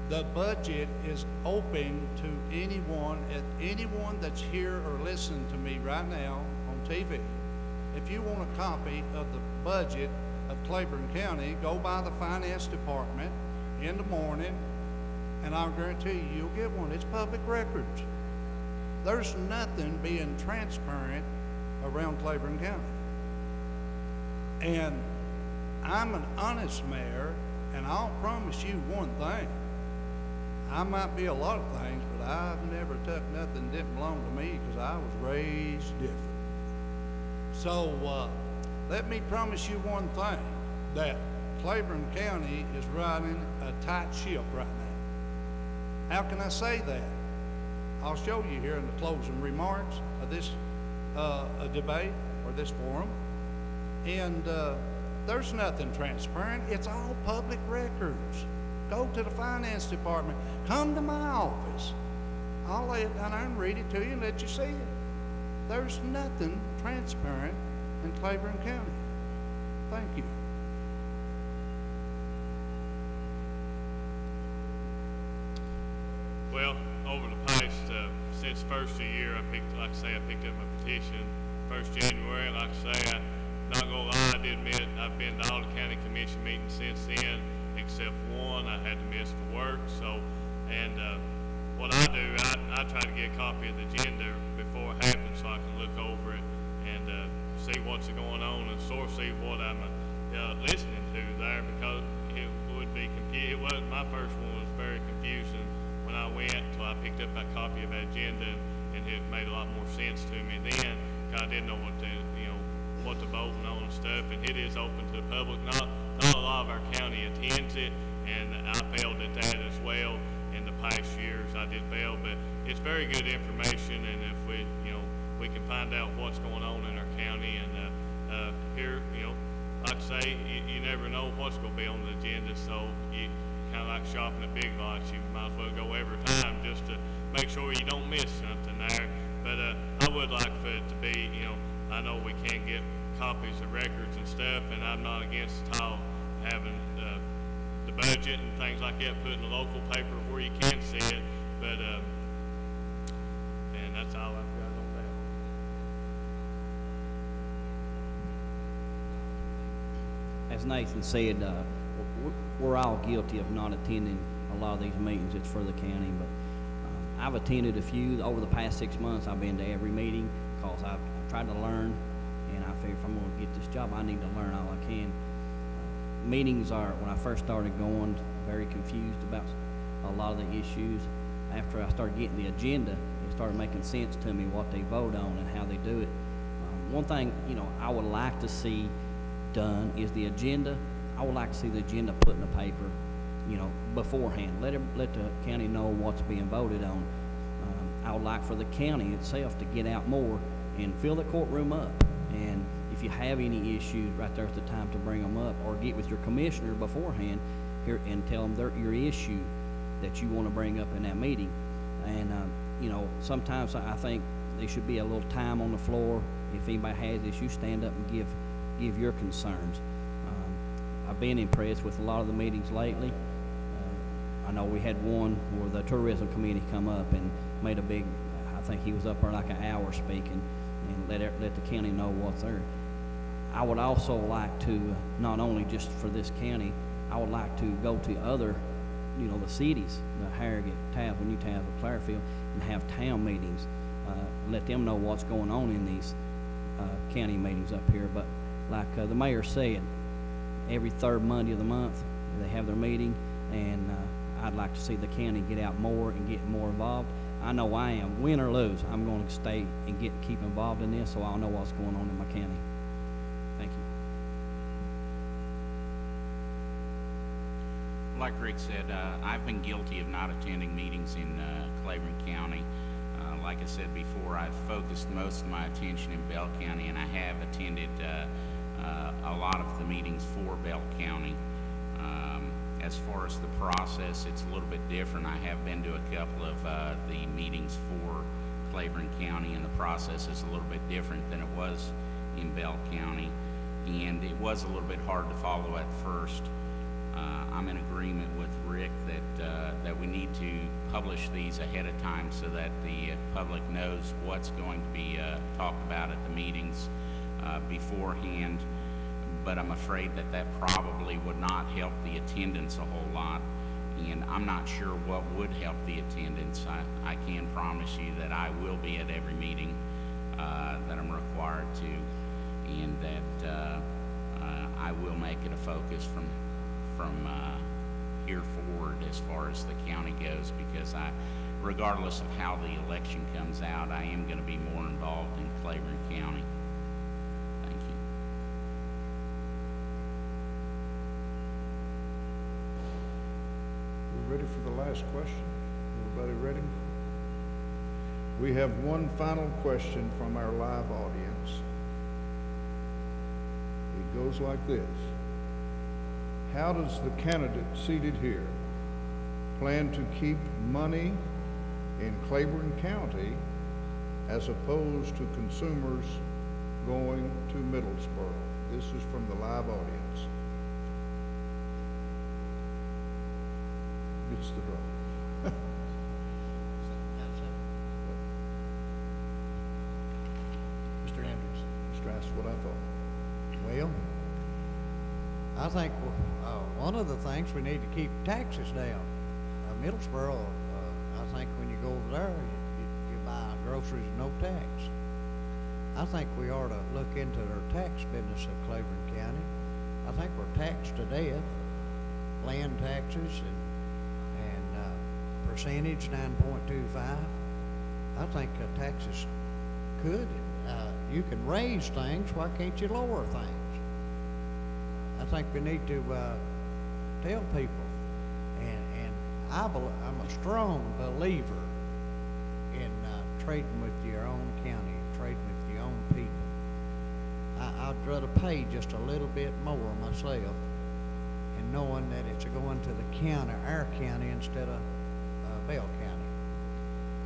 The budget is open to anyone, that's here or listening to me right now on TV. If you want a copy of the budget of Claiborne County, go by the finance department in the morning, and I'll guarantee you, you'll get one. It's public records. There's nothing being transparent around Claiborne County. And I'm an honest mayor, and I'll promise you one thing. I might be a lot of things, but I've never took nothing that didn't belong to me, because I was raised different. So let me promise you one thing, that Claiborne County is riding a tight ship right now. How can I say that? I'll show you here in the closing remarks of this debate or this forum. And there's nothing transparent. It's all public records. Go to the finance department. Come to my office. I'll lay it down there and read it to you and let you see it. There's nothing transparent in Claiborne County. Thank you. Well, over the past, since first of the year, I picked up my petition 1st January, and like I say, I'm not gonna lie, I did admit I've been to all the county commission meetings since then, except one I had to miss for work. So, and what I do, I try to get a copy of the agenda before it happens so I can look over it and see what's going on and sort of see what I'm listening to there, because it would be confusing. My first one was very confusing when I went until I picked up my copy of that agenda, and it made a lot more sense to me then, because I didn't know what what's a voting on and stuff, and it is open to the public. Not a lot of our county attends it, and I failed at that as well in the past years. I did fail, but it's very good information, and if we, we can find out what's going on in our county, and here, like I say, you never know what's going to be on the agenda, so you kind of like shopping at Big Lots, you might as well go every time just to make sure you don't miss something there. But I would like for it to be, I know we can get copies of records and stuff, and I'm not against at all having the budget and things like that put in the local paper where you can see it, but and that's all I've got. As Nathan said, we're all guilty of not attending a lot of these meetings. It's for the county, but I've attended a few over the past 6 months. I've been to every meeting because I've tried to learn, and I figure if I'm going to get this job, I need to learn all I can. Meetings are, when I first started going, very confused about a lot of the issues. After I started getting the agenda, it started making sense to me what they vote on and how they do it. One thing, I would like to see done is the agenda. I would like to see the agenda put in the paper, beforehand. Let the county know what's being voted on. I would like for the county itself to get out more and fill the courtroom up. And if you have any issues, right there's the time to bring them up, or get with your commissioner beforehand here and tell them your issue that you want to bring up in that meeting. And sometimes I think there should be a little time on the floor. If anybody has this, you stand up and give your concerns. I've been impressed with a lot of the meetings lately. I know we had one where the tourism committee come up and made a big, I think he was up there like an hour speaking, and let the county know what's there. I would also like to, not only just for this county, I would like to go to other, the cities, the Harrogate, Tasman, New Tasman, Clairfield, and have town meetings. Let them know what's going on in these county meetings up here. But like the mayor said, every third Monday of the month they have their meeting, and I'd like to see the county get out more and get more involved. I know I am, win or lose, I'm going to stay and keep involved in this, so I'll know what's going on in my county. Thank you. Like Rick said, I've been guilty of not attending meetings in Claiborne County. Like I said before, I've focused most of my attention in Bell County, and I have attended a lot of the meetings for Bell County. As far as the process, it's a little bit different. I have been to a couple of the meetings for Claiborne County, and the process is a little bit different than it was in Bell County, and it was a little bit hard to follow at first. I'm in agreement with Rick that we need to publish these ahead of time so that the public knows what's going to be talked about at the meetings beforehand, but I'm afraid that probably would not help the attendance a whole lot, and I'm not sure what would help the attendance. I can promise you that I will be at every meeting that I'm required to, and that I will make it a focus from here forward as far as the county goes, because regardless of how the election comes out, I am going to be more involved in Claiborne County. Thank you. We're ready for the last question. Everybody ready? We have one final question from our live audience. It goes like this. How does the candidate seated here plan to keep money in Claiborne County as opposed to consumers going to Middlesboro? This is from the live audience. It's the draw. Mr. Anders. That's what I thought. Well, I think one of the things, we need to keep taxes down. Middlesboro, I think when you go over there, you buy groceries with no tax. I think we ought to look into their tax business of Claiborne County. I think we're taxed to death, land taxes and percentage 9.25. I think taxes could you can raise things, why can't you lower things? I think we need to tell people, and I'm a strong believer in trading with your own county, trading with your own people. I'd rather pay just a little bit more myself, and knowing that it's going to the county, our county, instead of Bell County.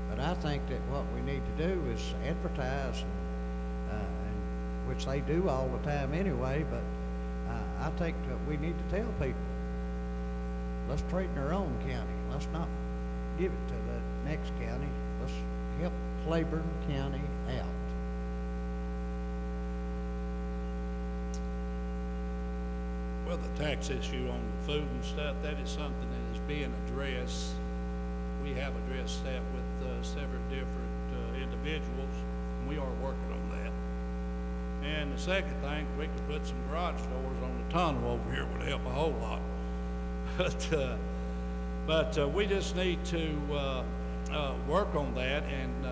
But I think that what we need to do is advertise, which they do all the time anyway, but I think that we need to tell people, let's trade in our own county. Let's not give it to the next county. Let's help Claiborne County out. Well, the tax issue on the food and stuff, that is something that is being addressed. We have addressed that with several different individuals, and we are working on that. And the second thing, we could put some garage doors on the tunnel over here, would help a whole lot. But we just need to work on that, and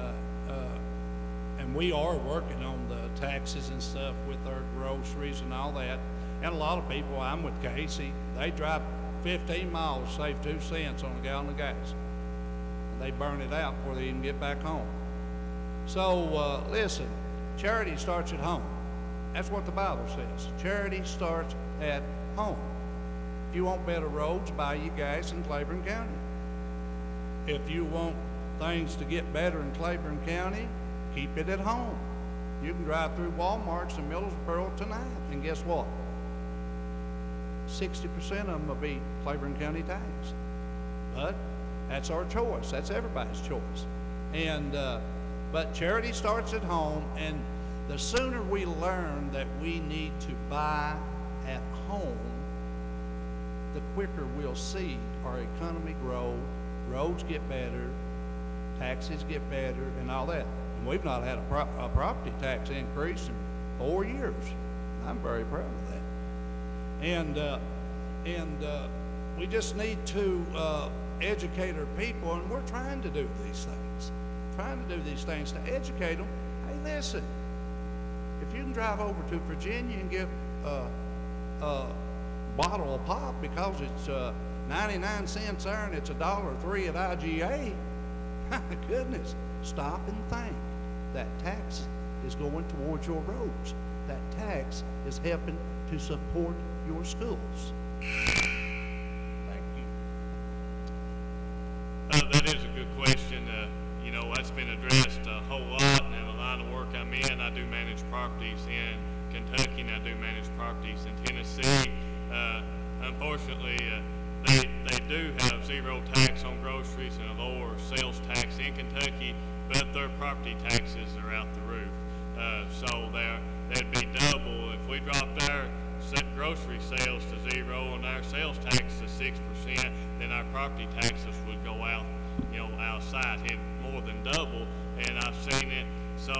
we are working on the taxes and stuff with our groceries and all that. And a lot of people, I'm with Casey, they drive 15 miles, save 2 cents on a gallon of gas. And they burn it out before they even get back home. So listen, charity starts at home. That's what the Bible says. Charity starts at home. If you want better roads, buy you gas in Claiborne County. If you want things to get better in Claiborne County, keep it at home. You can drive through Walmarts in Middlesboro tonight, and guess what? 60% of them will be Claiborne County taxed. But that's our choice. That's everybody's choice. And but charity starts at home, and the sooner we learn that we need to buy at home, the quicker we'll see our economy grow, roads get better, taxes get better, and all that. And we've not had a property tax increase in 4 years. I'm very proud of that. And we just need to educate our people, and we're trying to do these things. Trying to do these things to educate them. Hey, listen, if you can drive over to Virginia and get a bottle of pop because it's 99 cents there and it's $1.03 at IGA, my goodness, stop and think. That tax is going towards your roads. That tax is helping to support your schools. Thank you. That is a good question. You know, that's been addressed a whole lot, and in the line of work I'm in, I do manage properties in Kentucky, and I do manage properties in Tennessee. Unfortunately, they do have zero tax on groceries and a lower sales tax in Kentucky, but their property taxes are out the roof. So that'd be double. If we dropped our grocery sales to zero and our sales tax to 6%, then our property taxes would go out, you know, outside, hit more than double, and I've seen it. So,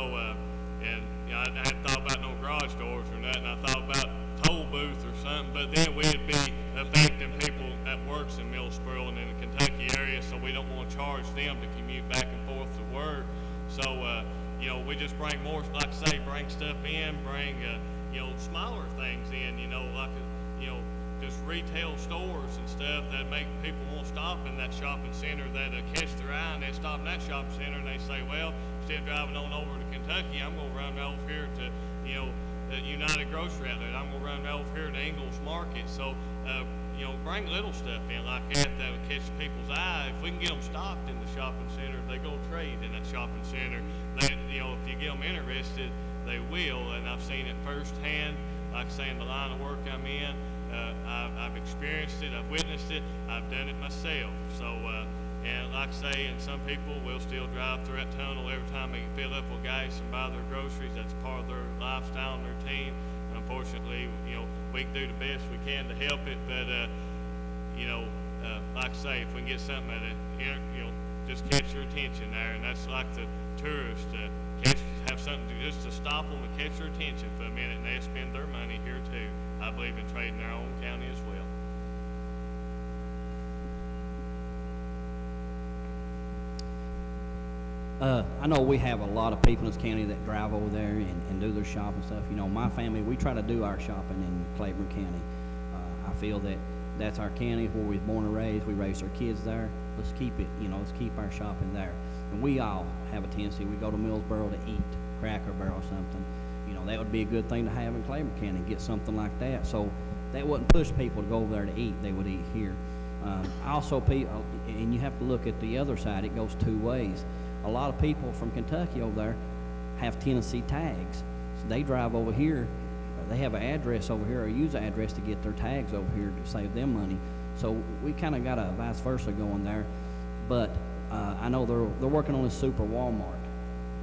and you know, I hadn't thought about no garage doors or nothing. I thought about toll booth or something, but then we'd be affecting people that works in Millsboro and in the Kentucky area, so we don't want to charge them to commute back and forth to work. So, you know, we just bring more, like I say, bring stuff in, bring, you know, smaller things in, you know, like, you know, just retail stores and stuff that make people won't stop in that shopping center, that catch their eye and they stop in that shopping center and they say, well, instead of driving on over to Kentucky, I'm going to run over here to, you know, the United Grocery Outlet. I'm going to run over here to Ingalls Market. So, you know, bring little stuff in like that that would catch people's eye. If we can get them stopped in the shopping center, they go trade in that shopping center. They, you know, if you get them interested, they will, and I've seen it firsthand. Like I say, in the line of work I'm in, I've experienced it, I've witnessed it, I've done it myself. So, and like I say, and some people will still drive through that tunnel every time they can fill up with gas and buy their groceries. That's part of their lifestyle and their routine. Unfortunately, you know, we can do the best we can to help it, but you know, like I say, if we can get something that you know, just catch your attention there, and that's like the tourist. Have something to do, just to stop them and catch their attention for a minute, and they spend their money here too. I believe in trading our own county as well. I know we have a lot of people in this county that drive over there and do their shop and stuff. You know, my family, we try to do our shopping in Claiborne County. I feel that that's our county where we were born and raised. We raised our kids there. Let's keep it, you know, let's keep our shopping there. And we all have a tendency, we go to Middlesboro to eat, Cracker Barrel or something. You know, that would be a good thing to have in Claiborne County, get something like that. So that wouldn't push people to go over there to eat. They would eat here. Also, people, and you have to look at the other side, it goes two ways. A lot of people from Kentucky over there have Tennessee tags. So they drive over here, they have an address over here or use an address to get their tags over here to save them money. So we kind of got a vice versa going there. But I know they're working on a super Walmart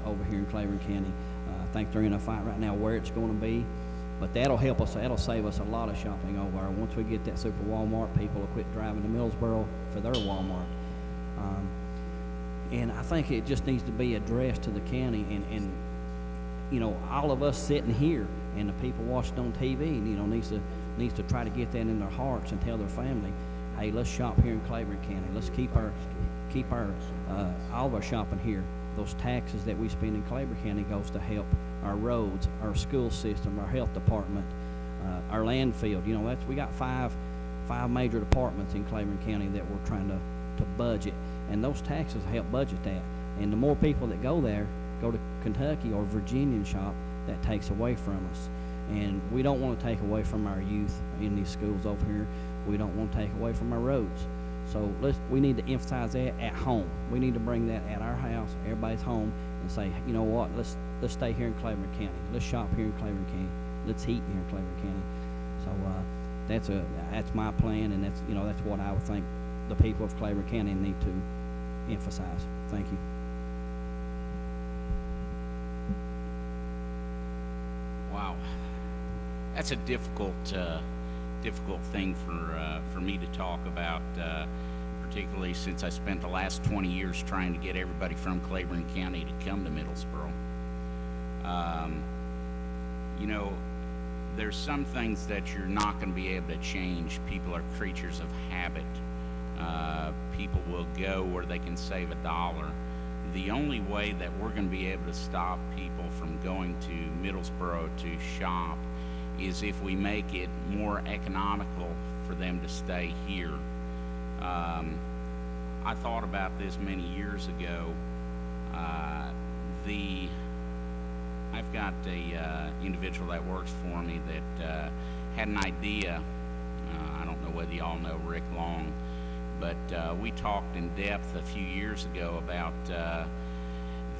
over here in Claiborne County. I think they're in a fight right now where it's going to be. But that'll help us, that'll save us a lot of shopping over there. Once we get that super Walmart, people will quit driving to Middlesboro for their Walmart. And I think it just needs to be addressed to the county and you know, all of us sitting here and the people watching on TV, you know, needs to try to get that in their hearts and tell their family, hey, let's shop here in Claiborne County. Let's keep our all of our shopping here. Those taxes that we spend in Claiborne County goes to help our roads, our school system, our health department, our landfill. You know, that's, we got five major departments in Claiborne County that we're trying to budget, and those taxes help budget that. And the more people that go there, go to Kentucky or Virginia and shop, that takes away from us. And we don't want to take away from our youth in these schools over here. We don't want to take away from our roads. So we need to emphasize that at home. We need to bring that at our house, everybody's home, and say, you know what, let's stay here in Claiborne County. Let's shop here in Claiborne County. Let's eat here in Claiborne County. So that's my plan, and that's, you know, that's what I would think the people of Claiborne County need to emphasize. Thank you. Wow, that's a difficult thing for me to talk about, particularly since I spent the last 20 years trying to get everybody from Claiborne County to come to Middlesboro. You know, there's some things that you're not going to be able to change. People are creatures of habit. People will go where they can save $1. The only way that we're going to be able to stop people from going to Middlesboro to shop is if we make it more economical for them to stay here. I thought about this many years ago. I've got a individual that works for me that had an idea. I don't know whether y'all know Rick Long, but we talked in depth a few years ago about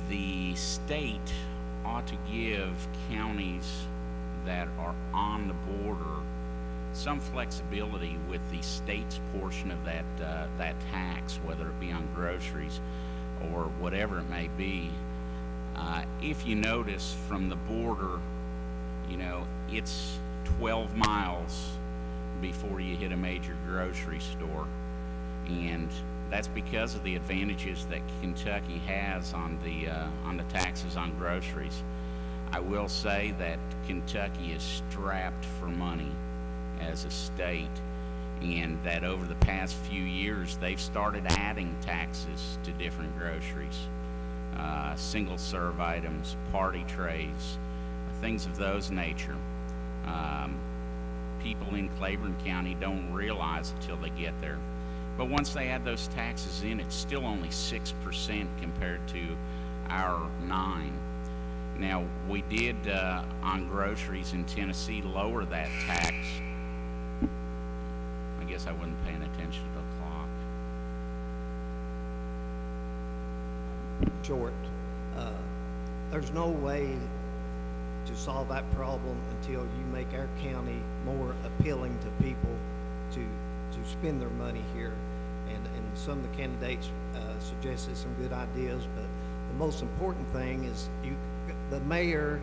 the state ought to give counties that are on the border some flexibility with the state's portion of that that tax, whether it be on groceries or whatever it may be. If you notice from the border, you know, it's 12 miles before you hit a major grocery store, and that's because of the advantages that Kentucky has on the taxes on groceries. I will say that Kentucky is strapped for money as a state, and that over the past few years they've started adding taxes to different groceries, single-serve items, party trays, things of those nature. People in Claiborne County don't realize until they get there. But once they add those taxes in, it's still only 6% compared to our 9%. Now, we did, on groceries in Tennessee, lower that tax. I guess I wasn't paying attention to the clock. Short. There's no way to solve that problem until you make our county more appealing to people to spend their money here. And some of the candidates suggested some good ideas, but the most important thing is the mayor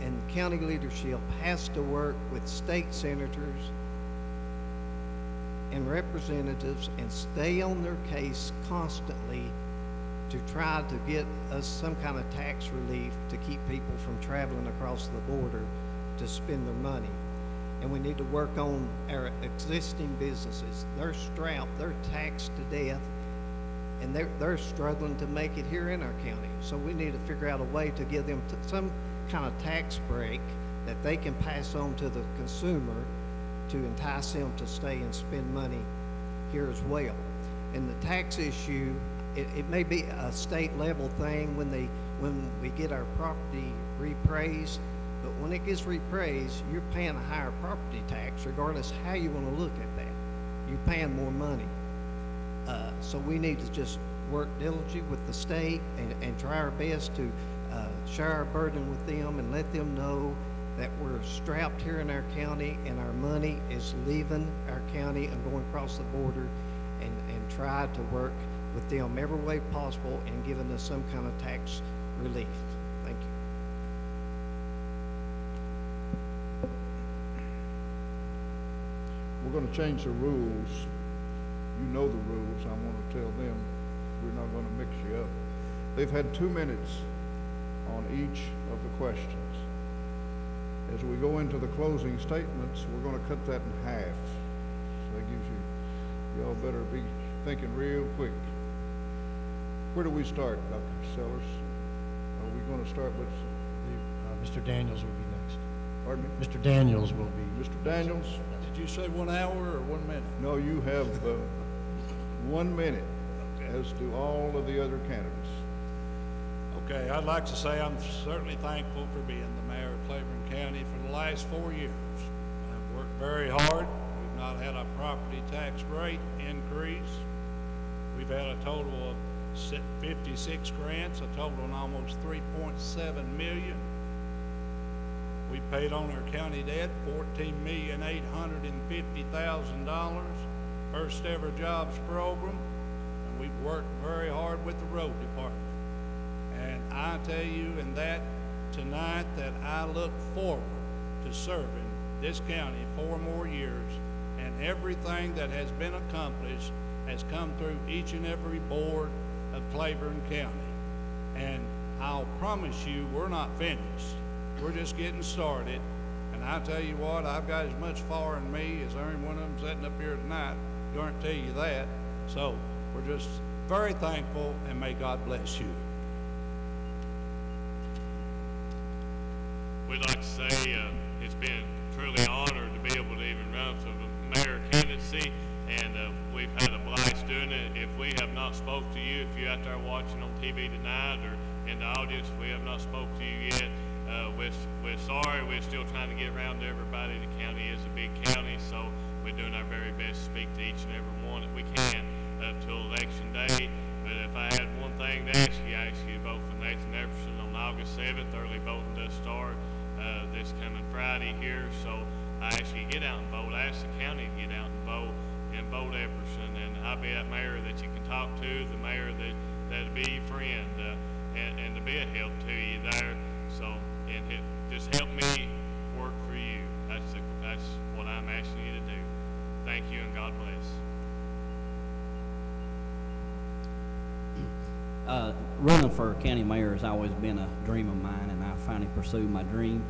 and county leadership has to work with state senators and representatives and stay on their case constantly to try to get us some kind of tax relief to keep people from traveling across the border to spend their money. And we need to work on our existing businesses. They're strapped, they're taxed to death. and they're struggling to make it here in our county. So we need to figure out a way to give them some kind of tax break that they can pass on to the consumer to entice them to stay and spend money here as well. And the tax issue, it may be a state level thing when we get our property reappraised, but when it gets reappraised, you're paying a higher property tax, regardless how you want to look at that. You're paying more money. So we need to just work diligently with the state and try our best to share our burden with them and let them know that we're strapped here in our county and our money is leaving our county and going across the border, and try to work with them every way possible in giving us some kind of tax relief. Thank you. We're going to change the rules. You know the rules. I want to tell them we're not going to mix you up. They've had 2 minutes on each of the questions. As we go into the closing statements, we're going to cut that in half. So that gives you, y'all better be thinking real quick. Where do we start, Dr. Sellers? Are we going to start with Mr. Daniels will be next. Pardon me? Mr. Daniels will be. Mr. Daniels? Did you say 1 hour or 1 minute? No, you have 1 minute, as do all of the other candidates. Okay, I'd like to say I'm certainly thankful for being the mayor of Claiborne County for the last 4 years. I've worked very hard. We've not had a property tax rate increase. We've had a total of 56 grants, a total of almost $3.7 million. We paid on our county debt $14,850,000, first ever jobs program, and we've worked very hard with the road department. And I tell you in that tonight that I look forward to serving this county 4 more years, and everything that has been accomplished has come through each and every board of Claiborne County. And I'll promise you we're not finished. We're just getting started, and I tell you what, I've got as much fire in me as every one of them sitting up here tonight, guarantee you that. So we're just very thankful, and may God bless you. We'd like to say it's been truly an honor to be able to even run for the mayor candidacy, and we've had a blast doing it. If we have not spoke to you, if you're out there watching on TV tonight or in the audience, we have not spoke to you yet. We're sorry, we're still trying to get around to everybody. The county is a big county, so we're doing our very best to speak to each and every one that we can up till election day. But if I had one thing to ask you, I ask you to vote for Nathan Epperson on August 7th. Early voting does start this coming Friday here, so I ask you to get out and vote. I ask the county to get out and vote Epperson, and I'll be that mayor that you can talk to, the mayor that'll be your friend, and to be a help to you there. So. And it just help me work for you. That's what I'm asking you to do. Thank you, and God bless. Running for county mayor has always been a dream of mine, and I finally pursued my dream.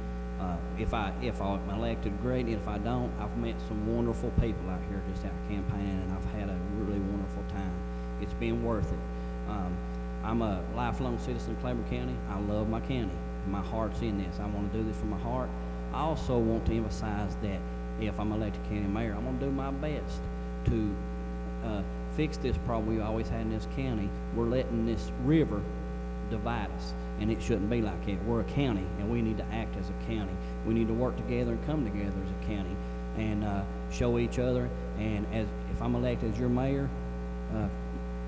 If I'm elected, great. If I don't, I've met some wonderful people out here just out campaigning, and I've had a really wonderful time. It's been worth it. I'm a lifelong citizen of Claiborne County. I love my county. My heart's in this. I want to do this from my heart. I also want to emphasize that if I'm elected county mayor, I'm going to do my best to fix this problem we've always had in this county. We're letting this river divide us, and it shouldn't be like it. We're a county, and we need to act as a county. We need to work together and come together as a county and show each other. And if I'm elected as your mayor,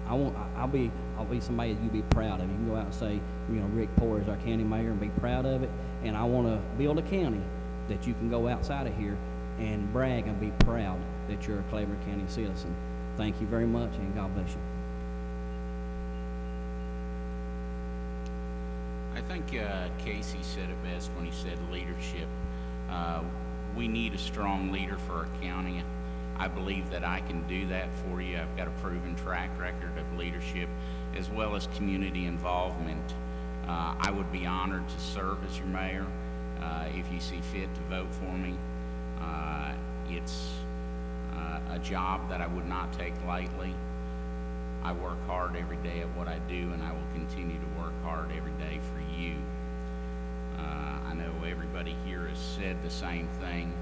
I'll be somebody that you be proud of. You can go out and say, you know, Rick Poore is our county mayor, and be proud of it. And I want to build a county that you can go outside of here and brag and be proud that you're a Claiborne County citizen. Thank you very much, and God bless you. I think Casey said it best when he said leadership. We need a strong leader for our county. I believe that I can do that for you. I've got a proven track record of leadership as well as community involvement. I would be honored to serve as your mayor if you see fit to vote for me. It's a job that I would not take lightly. I work hard every day at what I do, and I will continue to work hard every day for you. I know everybody here has said the same thing.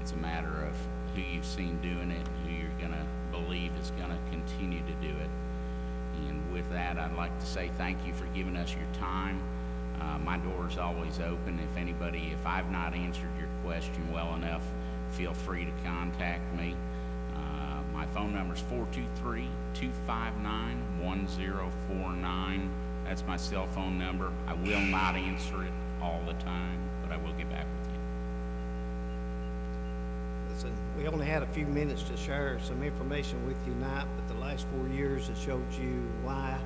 It's a matter of who you've seen doing it, who you're going to believe is going to continue to do it. And with that, I'd like to say thank you for giving us your time. My door is always open. If I've not answered your question well enough, feel free to contact me. My phone number is 423-259-1049. That's my cell phone number. I will not answer it all the time, but I will get back with you. Listen, we only had a few minutes to share some information with you tonight, but the last 4 years it showed you why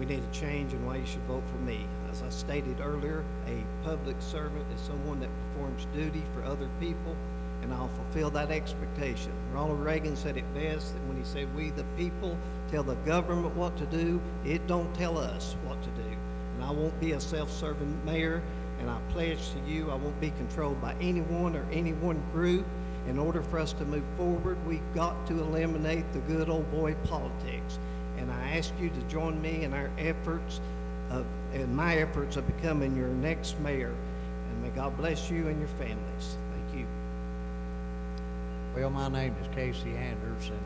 we need a change and why you should vote for me. As I stated earlier, a public servant is someone that performs duty for other people, and I'll fulfill that expectation. Ronald Reagan said it best when he said, "We the people tell the government what to do, it don't tell us what to do." And I won't be a self-serving mayor, and I pledge to you I won't be controlled by anyone or any one group. In order for us to move forward, we've got to eliminate the good old boy politics. And I ask you to join me in our efforts in my efforts of becoming your next mayor. And may God bless you and your families. Thank you. Well, my name is Casey Anders, and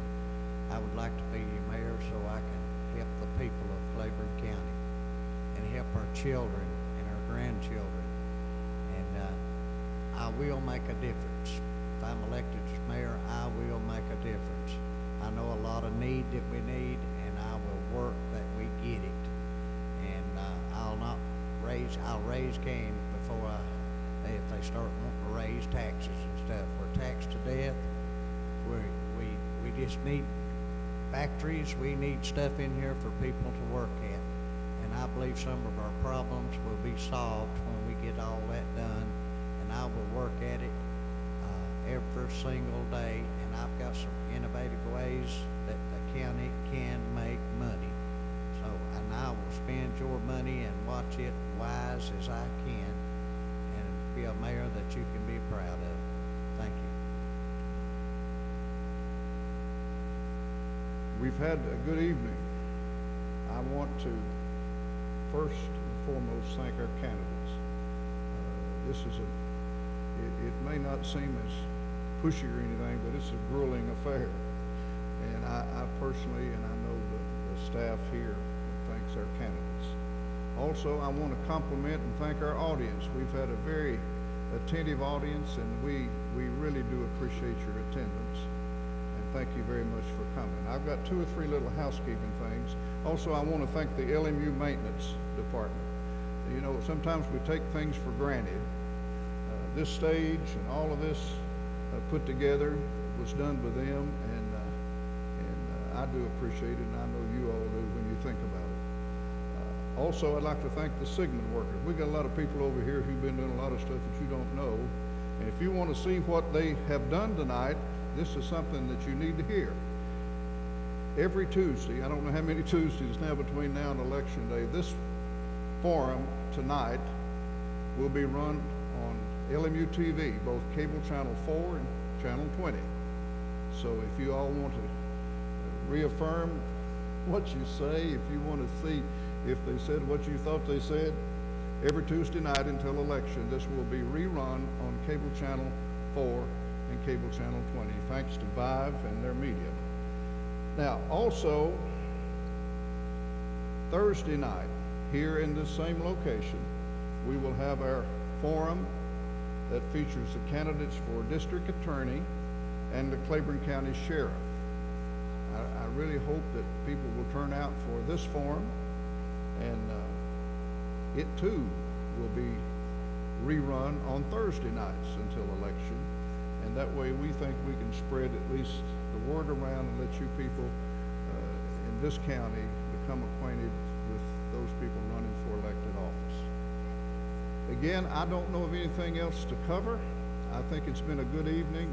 I would like to be your mayor so I can help the people of Claiborne County and help our children and our grandchildren. And I will make a difference. If I'm elected as mayor, I will make a difference. I know a lot of need that we need, and I will work that we get it. And I'll raise cane before if they start wanting to raise taxes and stuff. We're taxed to death. We just need factories. We need stuff in here for people to work at. And I believe some of our problems will be solved when we get all that done. And I will work at it every single day. And I've got some innovative ways that the county can make money. So, and I will spend your money and watch it wise as I can, and be a mayor that you can be proud of. Thank you. We've had a good evening. I want to first and foremost thank our candidates. This is it may not seem as pushy or anything, but it's a grueling affair. And I personally, and I know the staff here, thanks our candidates. Also, I want to compliment and thank our audience. We've had a very attentive audience, and we really do appreciate your attendance. And thank you very much for coming. I've got 2 or 3 little housekeeping things. Also, I want to thank the LMU maintenance department. You know, sometimes we take things for granted. This stage and all of this put together was done by them, and I do appreciate it, and I know you all do when you think about it. Also, I'd like to thank the Sigmon workers. We've got a lot of people over here who've been doing a lot of stuff that you don't know, and if you want to see what they have done tonight, this is something that you need to hear. Every Tuesday, I don't know how many Tuesdays now between now and election day, this forum tonight will be run on LMU-TV, both cable channel 4 and channel 20. So if you all want to reaffirm what you say, if you want to see if they said what you thought they said, every Tuesday night until election, this will be rerun on cable channel 4 and cable channel 20, thanks to Vyve and their media. Now, also, Thursday night, here in this same location, we will have our forum that features the candidates for district attorney and the Claiborne County Sheriff. I really hope that people will turn out for this forum, and it too will be rerun on Thursday nights until election, and that way we think we can spread at least the word around and let you people in this county become acquainted with those people running for elected office. Again, I don't know of anything else to cover. I think it's been a good evening.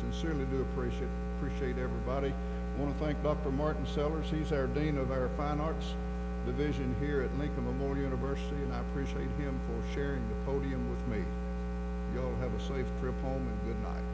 Sincerely do appreciate everybody. I want to thank Dr. Martin Sellers. He's our Dean of our Fine Arts Division here at Lincoln Memorial University, and I appreciate him for sharing the podium with me. Y'all have a safe trip home, and good night.